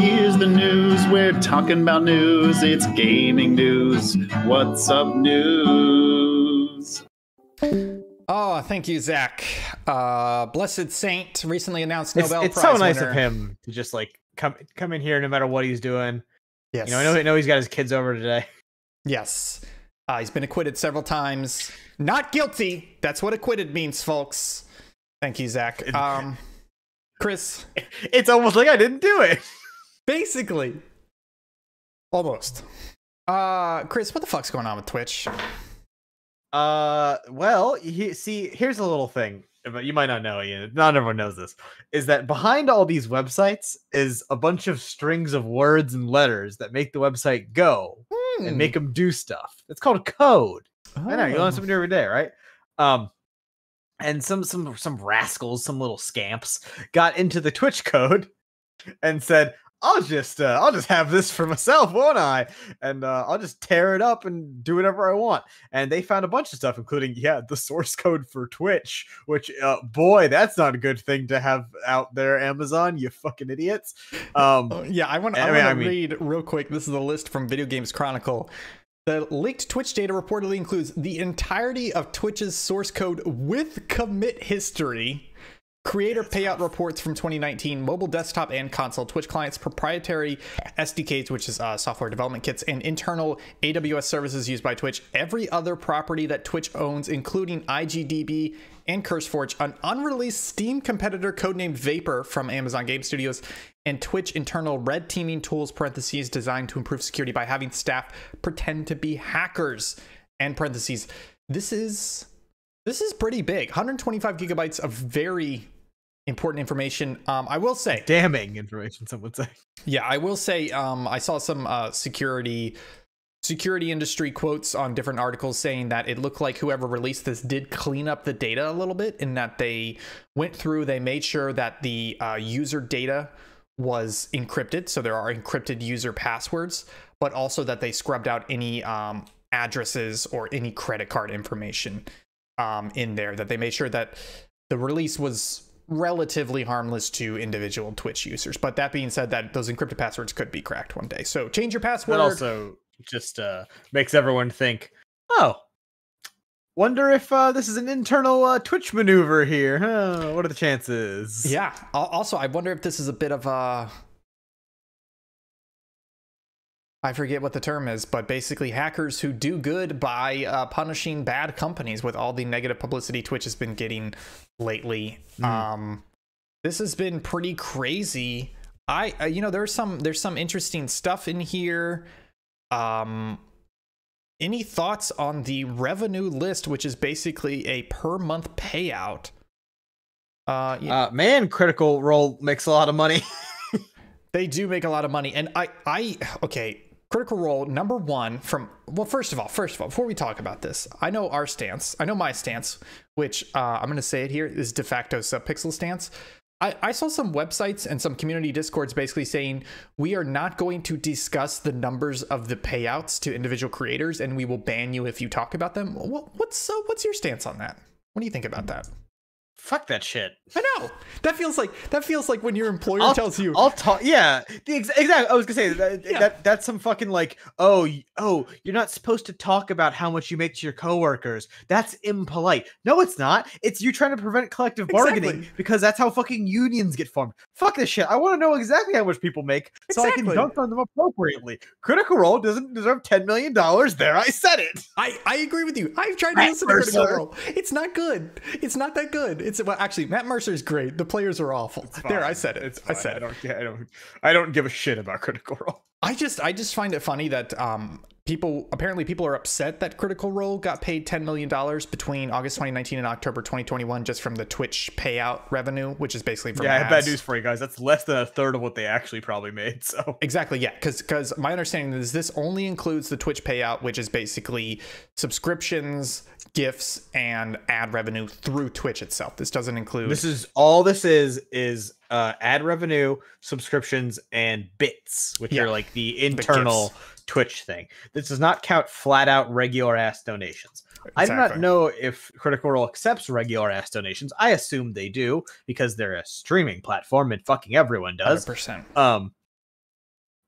Here's the news. We're talking about news. It's gaming news. What's up, news? Oh, thank you, Zach. Uh, Blessed Saint recently announced Nobel it's, it's Prize It's so nice winner. Of him to just like come come in here no matter what he's doing. Yes. You know, I know, I know he's got his kids over today. Yes. Uh, he's been acquitted several times. Not guilty. That's what acquitted means, folks. Thank you, Zach. Um, Chris. It's almost like I didn't do it. Basically. Almost. Uh, Chris, what the fuck's going on with Twitch? Uh, well, he, see, here's a little thing. But you might not know, Ian. Not everyone knows this. Is that behind all these websites is a bunch of strings of words and letters that make the website go hmm. and make them do stuff. It's called code. Oh. I know, you learn something new every day, right? Um, and some some some rascals, some little scamps, got into the Twitch code and said, I'll just uh, I'll just have this for myself, won't I? And uh, I'll just tear it up and do whatever I want. And they found a bunch of stuff, including, yeah, the source code for Twitch, which, uh, boy, that's not a good thing to have out there, Amazon, you fucking idiots. Um, oh, yeah, I want to I mean, I mean, read real quick. This is a list from Video Games Chronicle. The leaked Twitch data reportedly includes the entirety of Twitch's source code with commit history, creator payout reports from twenty nineteen, mobile, desktop, and console, Twitch clients, proprietary S D Ks, which is uh, software development kits, and internal A W S services used by Twitch, every other property that Twitch owns, including I G D B and CurseForge, an unreleased Steam competitor codenamed Vapor from Amazon Game Studios, and Twitch internal red teaming tools, parentheses, designed to improve security by having staff pretend to be hackers, and parentheses. This is, this is pretty big. one hundred twenty-five gigabytes of very important information. Um, I will say. Damning information, some would say. Yeah, I will say um, I saw some uh, security... security industry quotes on different articles saying that it looked like whoever released this did clean up the data a little bit, and that they went through, they made sure that the uh, user data was encrypted. So there are encrypted user passwords, but also that they scrubbed out any um, addresses or any credit card information um, in there, that they made sure that the release was relatively harmless to individual Twitch users. But that being said, that those encrypted passwords could be cracked one day. So change your password. But also, just uh makes everyone think, oh, wonder if uh this is an internal uh Twitch maneuver here, huh? What are the chances? Yeah, also I wonder if this is a bit of a, I forget what the term is, but basically hackers who do good by uh punishing bad companies with all the negative publicity Twitch has been getting lately. Mm. Um this has been pretty crazy. I uh, you know, there's some there's some interesting stuff in here. Um, any thoughts on the revenue list, which is basically a per month payout? Uh, yeah. uh man, Critical Role makes a lot of money. They do make a lot of money. And I, I, okay, Critical Role, number one from, well, first of all, first of all, before we talk about this, I know our stance, I know my stance, which, uh, I'm going to say it here, is de facto Subpixel stance. I, I saw some websites and some community discords basically saying we are not going to discuss the numbers of the payouts to individual creators, and we will ban you if you talk about them. What, what's uh, what's your stance on that? What do you think about that? Fuck that shit. I know. That feels like that feels like when your employer I'll, tells you. I'll talk. Yeah, the ex exactly. I was gonna say that, yeah. that that's some fucking like oh oh you're not supposed to talk about how much you make to your coworkers. That's impolite. No, it's not. It's you trying to prevent collective bargaining, exactly, because that's how fucking unions get formed. Fuck this shit. I want to know exactly how much people make so exactly. I can dunk on them appropriately. Critical Role doesn't deserve ten million dollars. There, I said it. I I agree with you. I've tried to At listen to Critical Role. It's not good. It's not that good. It's well, actually, Matt Mercer's great. The players are awful. There, I said it. It's I said I don't, I don't. I don't give a shit about Critical Role. I just, I just find it funny that um, people apparently people are upset that Critical Role got paid ten million dollars between August twenty nineteen and October twenty twenty-one just from the Twitch payout revenue, which is basically from yeah. I have bad news for you guys. That's less than a third of what they actually probably made. So exactly, yeah, because because my understanding is this only includes the Twitch payout, which is basically subscriptions, gifts, and ad revenue through Twitch itself. This doesn't include. This is all. This is is uh, ad revenue, subscriptions, and bits, which yeah. are like the internal the Twitch thing. This does not count flat out regular ass donations. Exactly. I do not know if Critical Role accepts regular ass donations. I assume they do because they're a streaming platform and fucking everyone does. one hundred percent. Um,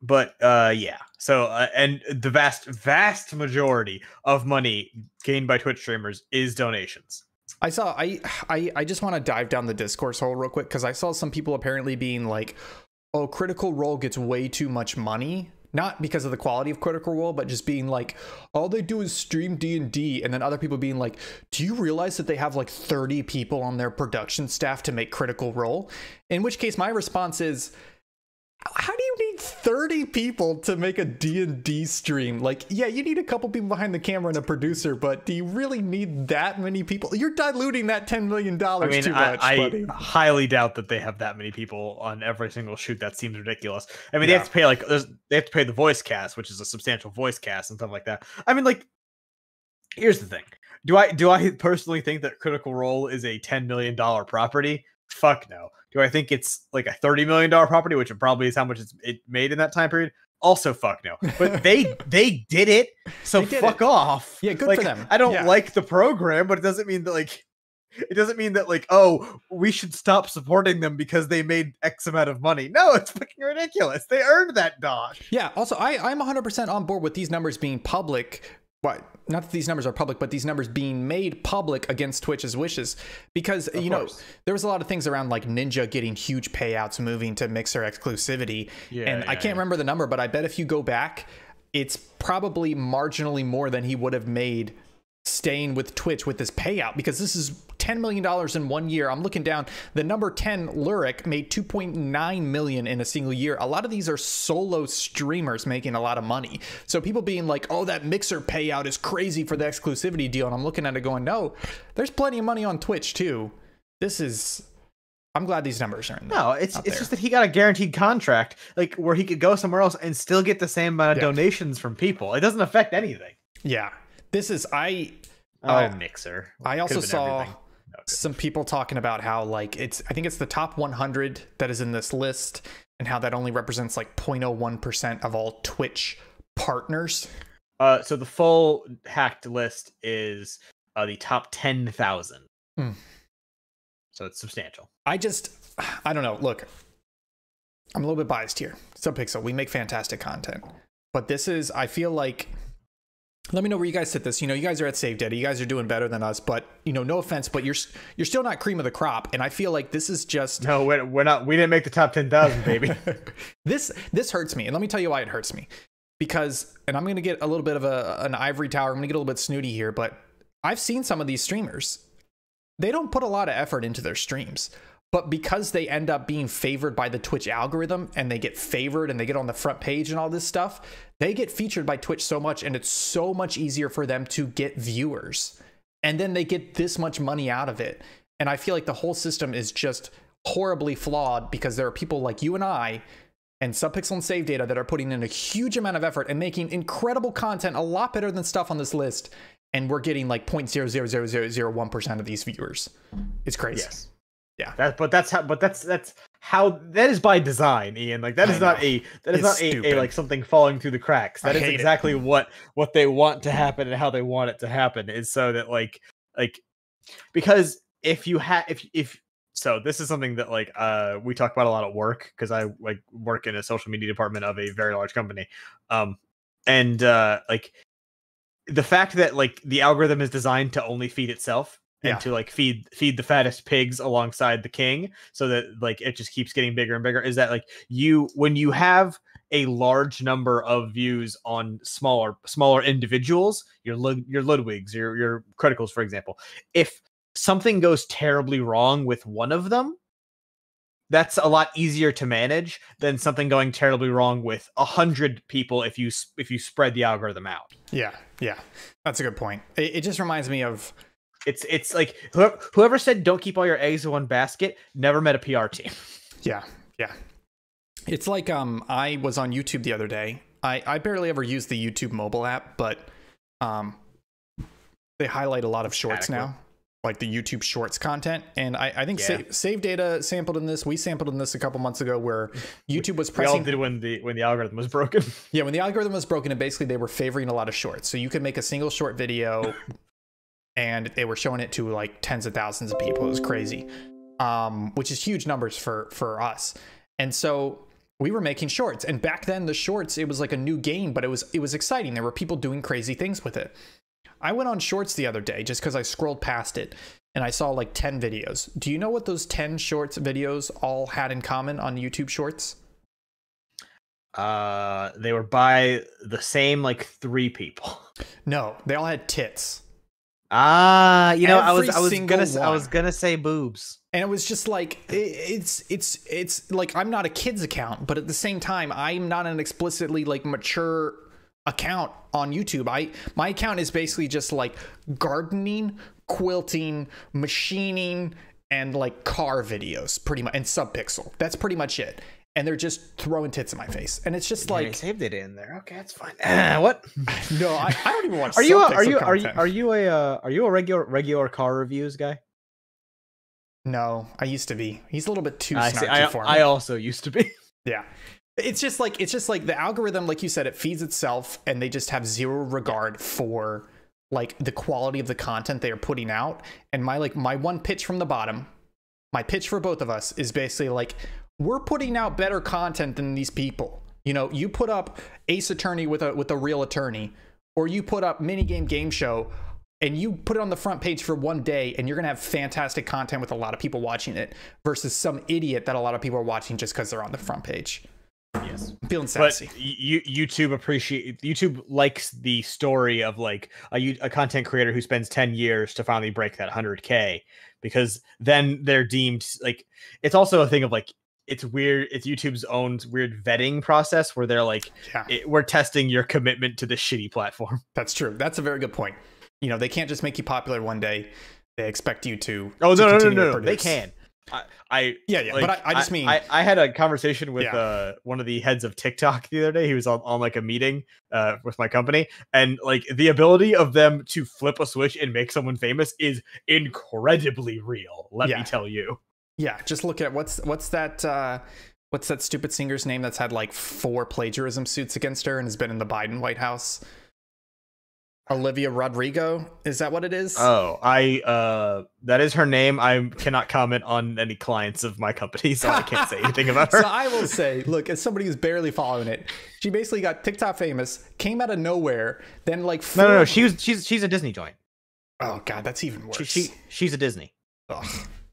but uh, yeah. So, uh, and the vast, vast majority of money gained by Twitch streamers is donations. I saw, I, I, I just want to dive down the discourse hole real quick, because I saw some people apparently being like, oh, Critical Role gets way too much money. Not because of the quality of Critical Role, but just being like, all they do is stream D and D. And then other people being like, do you realize that they have like thirty people on their production staff to make Critical Role? In which case my response is, how do you need thirty people to make a D and D stream? Like, yeah, you need a couple people behind the camera and a producer, but do you really need that many people? You're diluting that ten million dollars I mean, too much, I, I buddy. highly doubt that they have that many people on every single shoot. That seems ridiculous. I mean, yeah. they have to pay, like, they have to pay the voice cast, which is a substantial voice cast and stuff like that. I mean, like, here's the thing. Do I, do I personally think that Critical Role is a ten million dollar property? Fuck no. Do I think it's like a thirty million dollar property, which probably is how much it's, it made in that time period? Also, fuck no. But they they did it, so did fuck it. off. Yeah, good like, for them. I don't yeah. like the program, but it doesn't mean that like it doesn't mean that like oh we should stop supporting them because they made X amount of money. No, it's fucking ridiculous. They earned that dosh. Yeah. Also, I I'm one hundred percent on board with these numbers being public. Why? Not that these numbers are public, but these numbers being made public against Twitch's wishes, because of you course. know there was a lot of things around like Ninja getting huge payouts, moving to Mixer exclusivity, yeah, and yeah, I can't yeah. remember the number, but I bet if you go back, it's probably marginally more than he would have made staying with Twitch with this payout, because this is ten million dollars in one year. I'm looking down. The number ten, Lyric, made two point nine million dollars in a single year. A lot of these are solo streamers making a lot of money. So people being like, oh, that Mixer payout is crazy for the exclusivity deal. And I'm looking at it going, no, there's plenty of money on Twitch too. This is... I'm glad these numbers are in there. No, it's it's there. just that he got a guaranteed contract, like where he could go somewhere else and still get the same amount of yeah. donations from people. It doesn't affect anything. Yeah. This is I uh, oh, Mixer. I also saw no, some people talking about how like it's I think it's the top one hundred that is in this list, and how that only represents like zero point zero one percent of all Twitch partners. Uh, so the full hacked list is uh, the top ten thousand. Mm. So it's substantial. I just I don't know. Look, I'm a little bit biased here. Subpixel, we make fantastic content, but this is I feel like. Let me know where you guys sit this. You know, you guys are at Save Daddy. You guys are doing better than us, but you know, no offense, but you're you're still not cream of the crop. And I feel like this is just no. We're, we're not. We didn't make the top ten thousand, baby. this this hurts me, and let me tell you why it hurts me. Because, and I'm gonna get a little bit of a an ivory tower. I'm gonna get a little bit snooty here, but I've seen some of these streamers. They don't put a lot of effort into their streams, but because they end up being favored by the Twitch algorithm and they get favored and they get on the front page and all this stuff, they get featured by Twitch so much, and it's so much easier for them to get viewers. And then they get this much money out of it. And I feel like the whole system is just horribly flawed, because there are people like you and I and Subpixel and Save Data that are putting in a huge amount of effort and making incredible content, a lot better than stuff on this list. And we're getting like zero point zero zero zero zero zero one percent of these viewers. It's crazy. Yes. Yeah, that, but that's how. But that's that's how. That is by design, Ian. Like that is not a. That is not a, a like something falling through the cracks. That is exactly what what they want to happen and how they want it to happen. Is so that like like because if you have if if so this is something that like uh we talk about a lot at work, because I like work in a social media department of a very large company, um and uh like the fact that like the algorithm is designed to only feed itself. And yeah. to like feed feed the fattest pigs alongside the king, so that like it just keeps getting bigger and bigger. Is that like you when you have a large number of views on smaller smaller individuals, your your Ludwigs, your your Criticals, for example. If something goes terribly wrong with one of them, that's a lot easier to manage than something going terribly wrong with a hundred people if you if you spread the algorithm out. Yeah, yeah, that's a good point. It, it just reminds me of. It's it's like whoever said don't keep all your eggs in one basket never met a P R team. Yeah, yeah. It's like um I was on YouTube the other day. I I barely ever use the YouTube mobile app, but um they highlight a lot of shorts Adequate. now, like the YouTube Shorts content. And I I think yeah. save, save data sampled in this. We sampled in this a couple months ago, where YouTube was pressing. We all did when the when the algorithm was broken. Yeah, when the algorithm was broken, and basically they were favoring a lot of shorts. So you could make a single short video. And they were showing it to like tens of thousands of people. It was crazy, um, which is huge numbers for for us. And so we were making shorts. And back then, the shorts, it was like a new game, but it was it was exciting. There were people doing crazy things with it. I went on shorts the other day just because I scrolled past it and I saw like ten videos. Do you know what those ten shorts videos all had in common on YouTube Shorts? Uh, they were by the same like three people. No, they all had tits. Ah, you know, Every I was I was gonna one. I was gonna say boobs, and it was just like it, it's it's it's like I'm not a kid's account, but at the same time, I'm not an explicitly like mature account on YouTube. I my account is basically just like gardening, quilting, machining, and like car videos, pretty much, and Subpixel. That's pretty much it. And they're just throwing tits in my face, and it's just yeah, like I saved it in there. Okay, that's fine. Uh, what? No, I, I don't even watch. Are you a, are you are you are you a uh, are you a regular regular car reviews guy? No, I used to be. He's a little bit too uh, snarky I, for me. I also used to be. Yeah, it's just like it's just like the algorithm, like you said, it feeds itself, and they just have zero regard for like the quality of the content they are putting out. And my like my one pitch from the bottom, my pitch for both of us is basically like. We're putting out better content than these people. You know, you put up Ace Attorney with a with a real attorney. or you put up minigame game show and you put it on the front page for one day, and you're going to have fantastic content with a lot of people watching it versus some idiot that a lot of people are watching just because they're on the front page. Yes. I'm feeling sassy. But you, YouTube appreciate YouTube likes the story of like a, a content creator who spends ten years to finally break that one hundred K, because then they're deemed like, it's also a thing of like, it's weird. It's YouTube's own weird vetting process where they're like, yeah. it, we're testing your commitment to this shitty platform. That's true. That's a very good point. You know, they can't just make you popular one day. They expect you to. Oh, no, to no, no, no, no. They can. I, I yeah, yeah. Like, but I, I just mean, I, I had a conversation with yeah. uh, one of the heads of TikTok the other day. He was on, on like a meeting uh, with my company, and like the ability of them to flip a switch and make someone famous is incredibly real. Let yeah. me tell you. Yeah. Just look at what's what's that. Uh, what's that stupid singer's name that's had like four plagiarism suits against her and has been in the Biden White House? Olivia Rodrigo, is that what it is? Oh, I uh that is her name. I cannot comment on any clients of my company, so I can't say anything about her. So I will say, look, as somebody who's barely following it, she basically got TikTok famous, came out of nowhere, then like No, no, no, she was she's she's a Disney joint. Oh god, that's even worse. She, she she's a Disney. Ugh.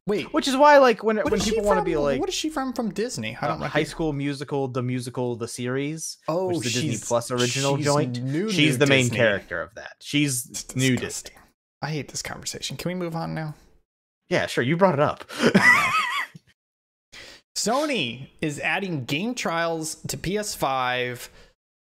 Wait. Which is why like when when people want to be like, what is she from from Disney? I don't know. High School Musical, the musical, the series. Oh, which is the Disney Plus original joint. She's the main character of that. She's new Disney. I hate this conversation. Can we move on now? Yeah, sure. You brought it up. Sony is adding game trials to P S five.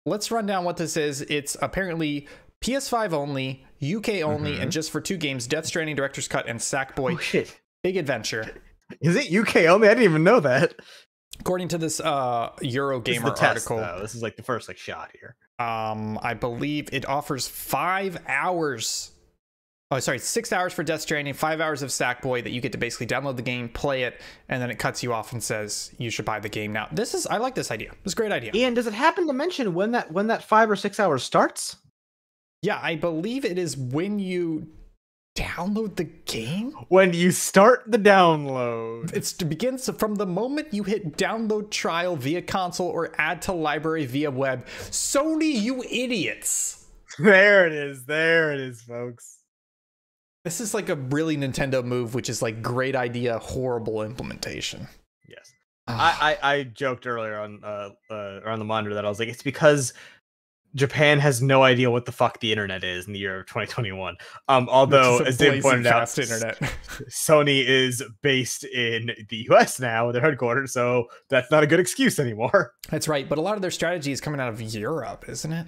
Let's run down what this is. It's apparently P S five only, U K only, mm-hmm. and just for two games, Death Stranding Director's Cut and Sackboy. Oh, shit. Big Adventure. Is it U K only? I didn't even know that. According to this uh, Eurogamer this article. Test, this is like the first like shot here. Um, I believe it offers five hours. Oh, sorry. Six hours for Death Stranding, five hours of Sackboy that you get to basically download the game, play it, and then it cuts you off and says you should buy the game now. This is I like this idea. It's a great idea. Ian, does it happen to mention when that when that five or six hours starts? Yeah, I believe it is when you download the game. When you start the download, it's to begin from the moment you hit download trial via console or add to library via web. Sony, you idiots. There it is. There it is, folks. This is like a really Nintendo move, which is like great idea, horrible implementation. Yes. I, I I joked earlier on uh, uh around the monitor that I was like, it's because Japan has no idea what the fuck the internet is in the year of twenty twenty-one. Um, although, as Dave pointed out, internet. Sony is based in the U S now, their headquarters, so that's not a good excuse anymore. That's right, but a lot of their strategy is coming out of Europe, isn't it?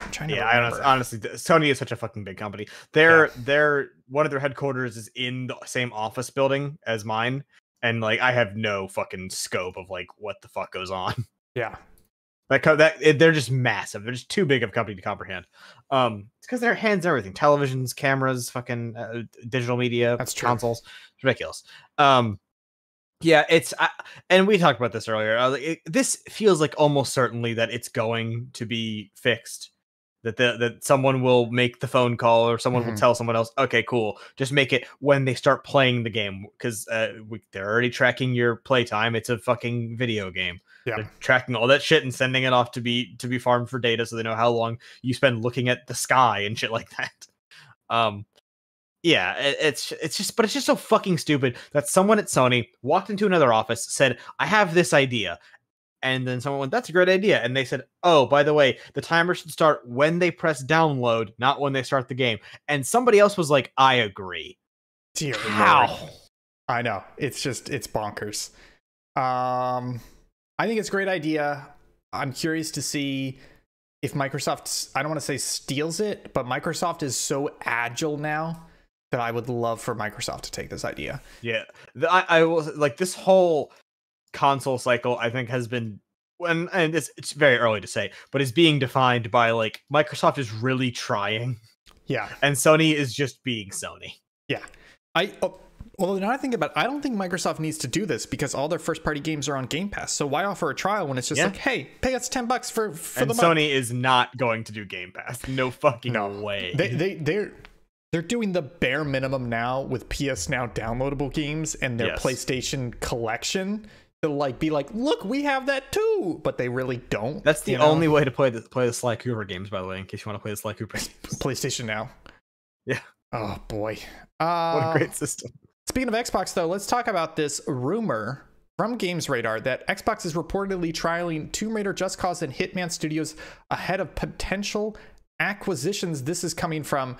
I'm trying to yeah, I honestly, honestly, Sony is such a fucking big company. They're, yeah. they're, one of their headquarters is in the same office building as mine, and like I have no fucking scope of like what the fuck goes on. Yeah. That, that it, they're just massive. They're just too big of a company to comprehend. Um, it's because their hands everything: televisions, cameras, fucking uh, digital media, that's consoles. It's ridiculous. Um, yeah, it's I, and we talked about this earlier. I was like, it, this feels like almost certainly that it's going to be fixed. That the, that someone will make the phone call or someone mm-hmm. will tell someone else. Okay, cool. Just make it when they start playing the game, because uh, we, they're already tracking your playtime. It's a fucking video game. Yeah, they're tracking all that shit and sending it off to be to be farmed for data, so they know how long you spend looking at the sky and shit like that. Um, yeah, it, it's it's just, but it's just so fucking stupid that someone at Sony walked into another office, said, "I have this idea." And then someone went, that's a great idea. And they said, oh, by the way, the timer should start when they press download, not when they start the game. And somebody else was like, I agree. Dear How? Lord. I know. It's just, it's bonkers. Um, I think it's a great idea. I'm curious to see if Microsoft, I don't want to say steals it, but Microsoft is so agile now that I would love for Microsoft to take this idea. Yeah. The, I, I will, like, this whole console cycle I think has been when and it's it's very early to say, but it's being defined by like Microsoft is really trying, yeah, and Sony is just being Sony. Yeah, I oh, well now I think about it, I don't think Microsoft needs to do this because all their first party games are on Game Pass, so why offer a trial when it's just yeah. like, hey, pay us ten bucks for for and the Sony month. Is not going to do Game Pass. No fucking no. way. They they they're They're doing the bare minimum now with P S Now downloadable games and their yes. PlayStation collection to like be like, look, we have that too, but they really don't. That's the only know? way to play the play the Sly Cooper games, by the way, in case you want to play the Sly Cooper games. PlayStation Now. Yeah. Oh boy. Uh, what a great system. Speaking of Xbox, though, let's talk about this rumor from Games Radar that Xbox is reportedly trialing Tomb Raider, Just Cause, and Hitman Studios ahead of potential acquisitions. This is coming from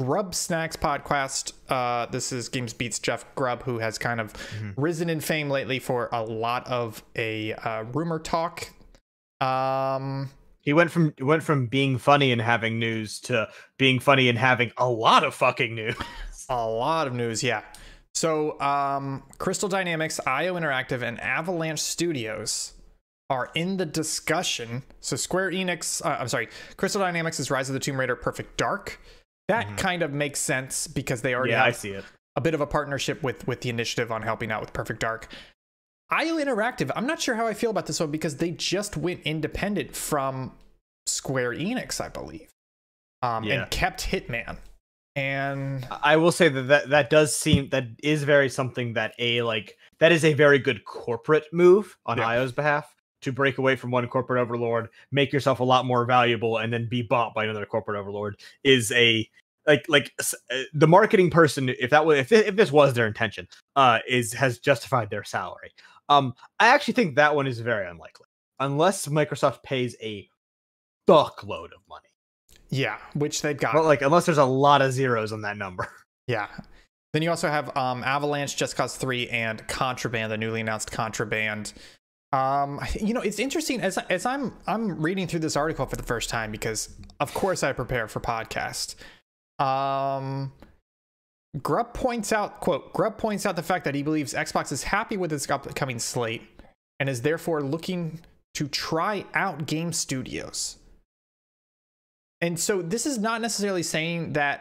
Grub Snacks podcast. Uh, this is Games Beats Jeff Grubb, who has kind of mm-hmm. risen in fame lately for a lot of a uh, rumor talk. Um, he went from went from being funny and having news to being funny and having a lot of fucking news. A lot of news, yeah. So um, Crystal Dynamics, I O Interactive, and Avalanche Studios are in the discussion. So Square Enix, uh, I'm sorry, Crystal Dynamics is Rise of the Tomb Raider, Perfect Dark. That mm-hmm. kind of makes sense because they already yeah, have I see it. a bit of a partnership with, with the Initiative on helping out with Perfect Dark. I O Interactive, I'm not sure how I feel about this one because they just went independent from Square Enix, I believe, um, yeah. and kept Hitman. And I will say that, that that does seem that is very something that a like that is a very good corporate move on yeah. I O's behalf to break away from one corporate overlord, make yourself a lot more valuable, and then be bought by another corporate overlord is a like like uh, the marketing person. If that was if, if this was their intention, uh, is has justified their salary. Um, I actually think that one is very unlikely unless Microsoft pays a buckload of money. Yeah, which they've got. Well, like, unless there's a lot of zeros on that number. Yeah. Then you also have um, Avalanche, Just Cause three, and Contraband, the newly announced Contraband. Um, you know, it's interesting as as I'm I'm reading through this article for the first time because, of course, I prepare for podcast. Um, Grubb points out, quote, Grubb points out the fact that he believes Xbox is happy with its upcoming slate and is therefore looking to try out game studios. And so this is not necessarily saying that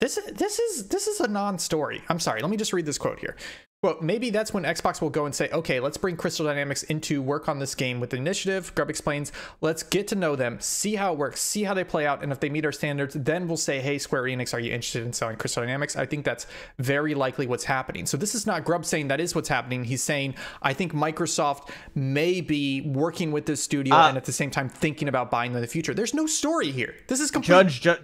this this is this is a non-story. I'm sorry. Let me just read this quote here. Well, maybe that's when Xbox will go and say, OK, let's bring Crystal Dynamics into work on this game with the Initiative. Grubb explains, let's get to know them, see how it works, see how they play out. And if they meet our standards, then we'll say, hey, Square Enix, are you interested in selling Crystal Dynamics? I think that's very likely what's happening. So this is not Grubb saying that is what's happening. He's saying, I think Microsoft may be working with this studio uh, and at the same time thinking about buying them in the future. There's no story here. This is complete. Judge, ju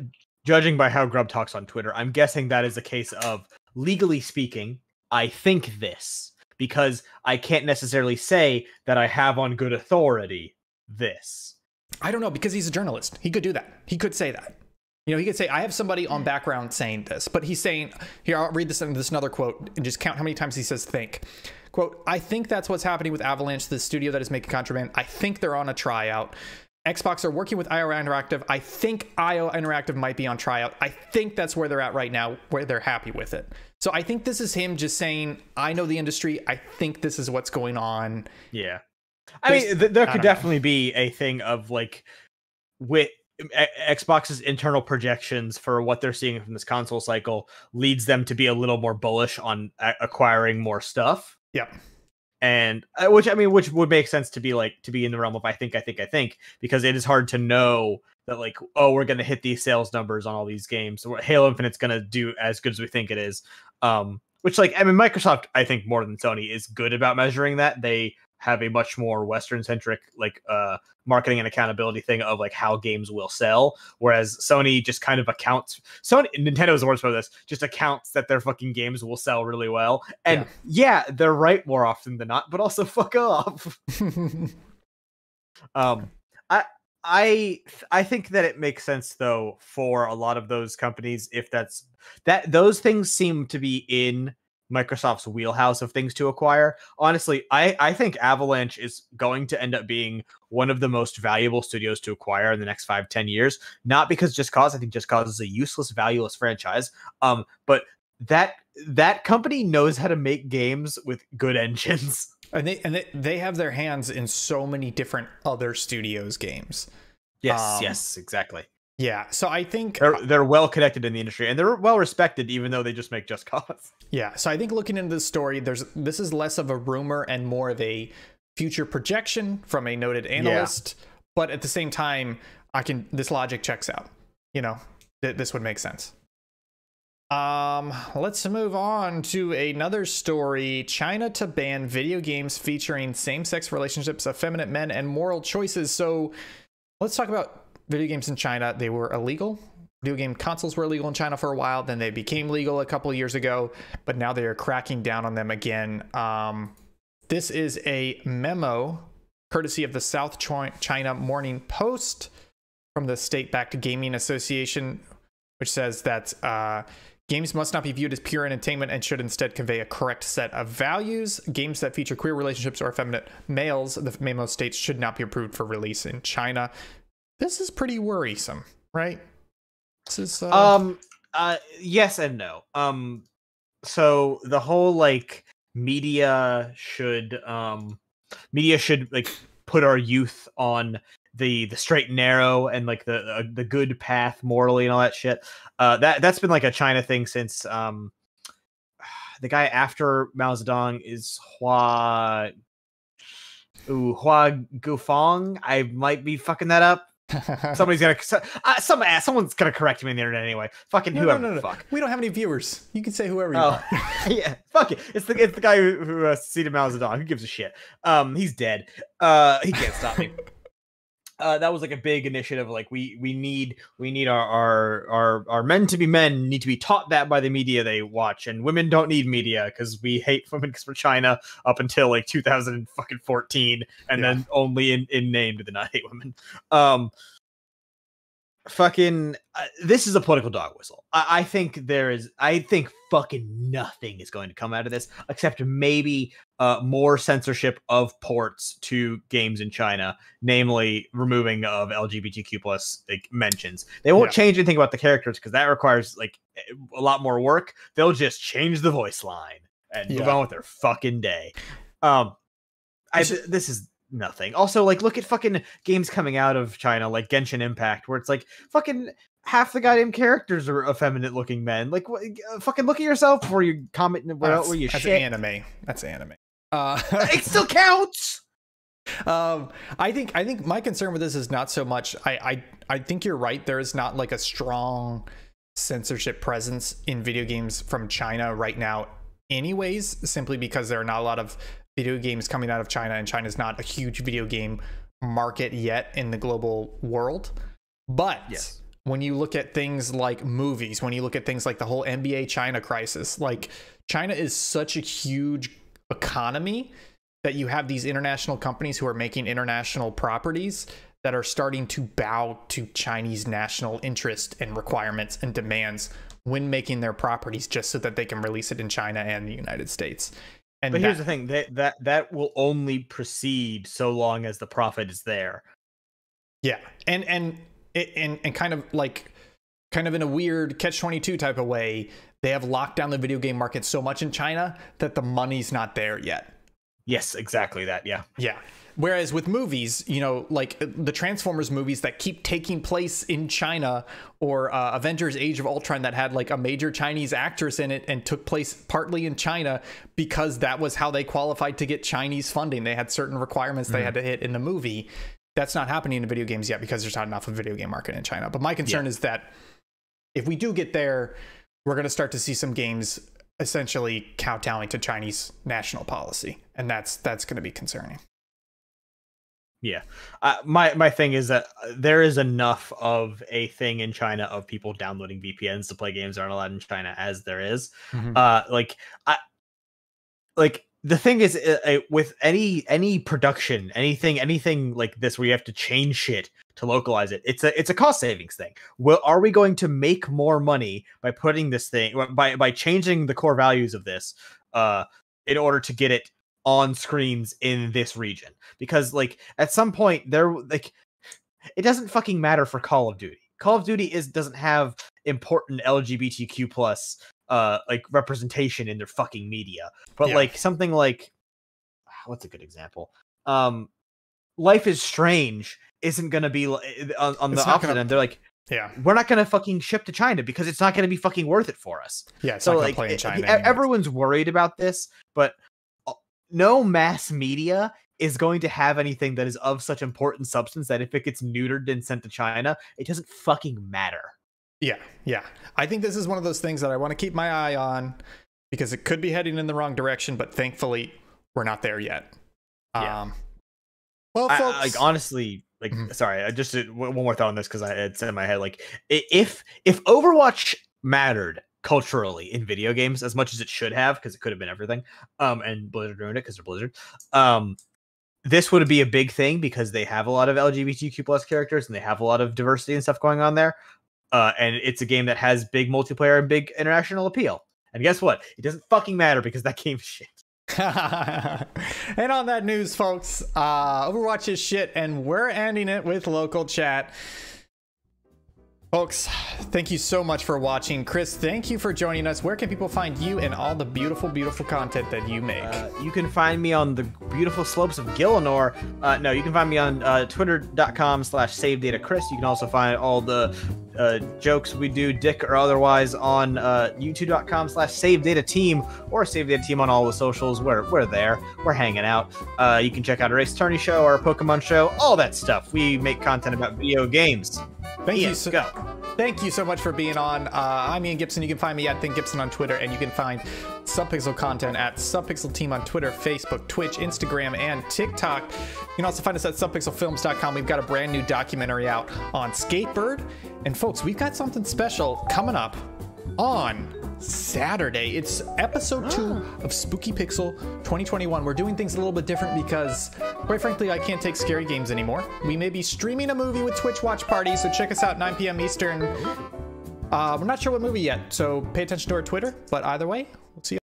judging by how Grubb talks on Twitter, I'm guessing that is a case of legally speaking. I think this because I can't necessarily say that I have on good authority this. I don't know, because he's a journalist. He could do that. He could say that. You know, he could say, I have somebody on background saying this, but he's saying, here, I'll read this in this another quote and just count how many times he says think. Quote, I think that's what's happening with Avalanche, the studio that is making Contraband. I think they're on a tryout. Xbox are working with I O Interactive. I think I O Interactive might be on tryout. I think that's where they're at right now, where they're happy with it. So I think this is him just saying, I know the industry. I think this is what's going on. Yeah. I There's, mean, th there could definitely know. be a thing of like with Xbox's internal projections for what they're seeing from this console cycle leads them to be a little more bullish on acquiring more stuff. Yep. And uh, which I mean, which would make sense to be like to be in the realm of I think, I think, I think, because it is hard to know that like, oh, we're going to hit these sales numbers on all these games. So Halo Infinite's going to do as good as we think it is, um, which like I mean, Microsoft, I think more than Sony is good about measuring that. They have a much more Western centric like uh, marketing and accountability thing of like how games will sell. Whereas Sony just kind of accounts. Sony, Nintendo is the worst for this, just accounts that their fucking games will sell really well. And yeah, yeah they're right more often than not, but also fuck off. um, I, I, I think that it makes sense though, for a lot of those companies, if that's that those things seem to be in Microsoft's wheelhouse of things to acquire. Honestly, I, I think Avalanche is going to end up being one of the most valuable studios to acquire in the next five, ten years. Not because Just Cause, I think Just Cause is a useless, valueless franchise. Um, but that that company knows how to make games with good engines. And they and they, they have their hands in so many different other studios' games. Yes, um, yes, exactly. Yeah, so I think they're, they're well connected in the industry and they're well respected, even though they just make Just Cause. Yeah, so I think looking into this story, there's this is less of a rumor and more of a future projection from a noted analyst. Yeah. But at the same time, I can this logic checks out. You know, th this would make sense. Um, let's move on to another story. China to ban video games featuring same-sex relationships, effeminate men, and moral choices. So let's talk about video games in China. They were illegal. Video game consoles were illegal in China for a while. Then they became legal a couple of years ago, but now they are cracking down on them again. Um, this is a memo courtesy of the South China Morning Post from the state-backed gaming association, which says that uh, games must not be viewed as pure entertainment and should instead convey a correct set of values. Games that feature queer relationships or effeminate males, the memo states, should not be approved for release in China. This is pretty worrisome, right? This is, uh... Um, uh, yes and no. Um, so the whole, like, media should, um, media should, like, put our youth on the the straight and narrow and like the uh, the good path morally and all that shit. Uh, that that's been like a China thing since um the guy after Mao Zedong is Hua Ooh, Hua Gufang. I might be fucking that up. Somebody's gonna uh, some ass. Someone's gonna correct me on the internet anyway. Fucking no, whoever. No, no, no. Fuck. We don't have any viewers. You can say whoever you oh. want. Yeah. Fuck it. It's the it's the guy who, who uh, succeeded Mao Zedong. Who gives a shit? Um, he's dead. Uh, he can't stop me. Uh, that was like a big initiative. Like we we need we need our, our our our men to be men need to be taught that by the media they watch, and women don't need media because we hate women because we're China up until like two thousand fourteen, and yeah. then only in, in name do they not hate women. Um, fucking, uh, this is a political dog whistle. I, I think there is. I think fucking nothing is going to come out of this except maybe. Uh, more censorship of ports to games in China, namely removing of L G B T Q plus like, mentions. They won't yeah. change anything about the characters because that requires like a lot more work. They'll just change the voice line and yeah. move on with their fucking day. Um, I th this is nothing. Also, like look at fucking games coming out of China, like Genshin Impact, where it's like fucking half the goddamn characters are effeminate looking men. Like uh, fucking look at yourself before you comment about where you that's shit. Anime. That's anime. Uh, it still counts. Um, I think I think my concern with this is not so much. I, I I think you're right. There is not like a strong censorship presence in video games from China right now, anyways. Simply because there are not a lot of video games coming out of China, and China's not a huge video game market yet in the global world. But yes. when you look at things like movies, when you look at things like the whole N B A China crisis, like China is such a huge economy that you have these international companies who are making international properties that are starting to bow to Chinese national interest and requirements and demands when making their properties just so that they can release it in China and the United States. And but here's that, the thing that, that that will only proceed so long as the profit is there. Yeah. And and and and kind of like kind of in a weird catch twenty-two type of way, they have locked down the video game market so much in China that the money's not there yet. Yes, exactly that. Yeah. Yeah. Whereas with movies, you know, like the Transformers movies that keep taking place in China or uh, Avengers Age of Ultron that had like a major Chinese actress in it and took place partly in China because that was how they qualified to get Chinese funding. They had certain requirements mm-hmm. they had to hit in the movie. That's not happening in video games yet because there's not enough of a video game market in China. But my concern yeah. is that if we do get there, we're going to start to see some games essentially kowtowing to Chinese national policy. And that's that's going to be concerning. Yeah. Uh, my, my thing is that there is enough of a thing in China of people downloading V P Ns to play games that aren't allowed in China as there is. Mm-hmm. uh, like, I, like the thing is uh, with any any production, anything, anything like this, where you have to change shit to localize it, it's a it's a cost savings thing. Well, are we going to make more money by putting this thing by by changing the core values of this uh in order to get it on screens in this region? Because like at some point there, like it doesn't fucking matter for Call of Duty. Call of Duty is doesn't have important L G B T Q plus uh like representation in their fucking media, but yeah. like something like what's a good example? Um, Life is Strange isn't going to be on, on the opposite end. They're like, yeah, we're not going to fucking ship to China because it's not going to be fucking worth it for us. Yeah. It's so not like play in China it, everyone's worried about this, but no mass media is going to have anything that is of such important substance that if it gets neutered and sent to China, it doesn't fucking matter. Yeah, yeah. I think this is one of those things that I want to keep my eye on because it could be heading in the wrong direction, but thankfully we're not there yet. Yeah. Um, well, folks, I, like honestly, like mm-hmm. sorry, I just did one more thought on this because I had said in my head, like if if Overwatch mattered culturally in video games as much as it should have, because it could have been everything, um, and Blizzard ruined it because they're Blizzard. Um, this would be a big thing because they have a lot of L G B T Q plus characters and they have a lot of diversity and stuff going on there. Uh, and it's a game that has big multiplayer and big international appeal. And guess what? It doesn't fucking matter because that game is shit. And on that news, folks, uh, Overwatch is shit, and we're ending it with Local Chat. Folks, thank you so much for watching. Chris, thank you for joining us. Where can people find you and all the beautiful, beautiful content that you make? Uh, you can find me on the beautiful slopes of Gillinor. Uh, no, you can find me on uh, twitter.com slash savedatachris. You can also find all the uh, jokes we do, dick or otherwise, on uh, youtube.com slash savedatateam or savedatateam on all the socials. We're, we're there. We're hanging out. Uh, you can check out our Ace Attorney show, our Pokemon show, all that stuff. We make content about video games. Thank Ian, you so go. Thank you so much for being on. Uh, I'm Ian Gibson. You can find me at Think Gibson on Twitter, and you can find Subpixel content at Subpixel Team on Twitter, Facebook, Twitch, Instagram, and TikTok. You can also find us at subpixel films dot com. We've got a brand new documentary out on Skatebird. And folks, we've got something special coming up on Saturday. It's episode two of Spooky Pixel twenty twenty-one. We're doing things a little bit different because, quite frankly, I can't take scary games anymore. We may be streaming a movie with Twitch Watch Party, so check us out nine p m Eastern. Uh, we're not sure what movie yet, so pay attention to our Twitter. But either way, we'll see you.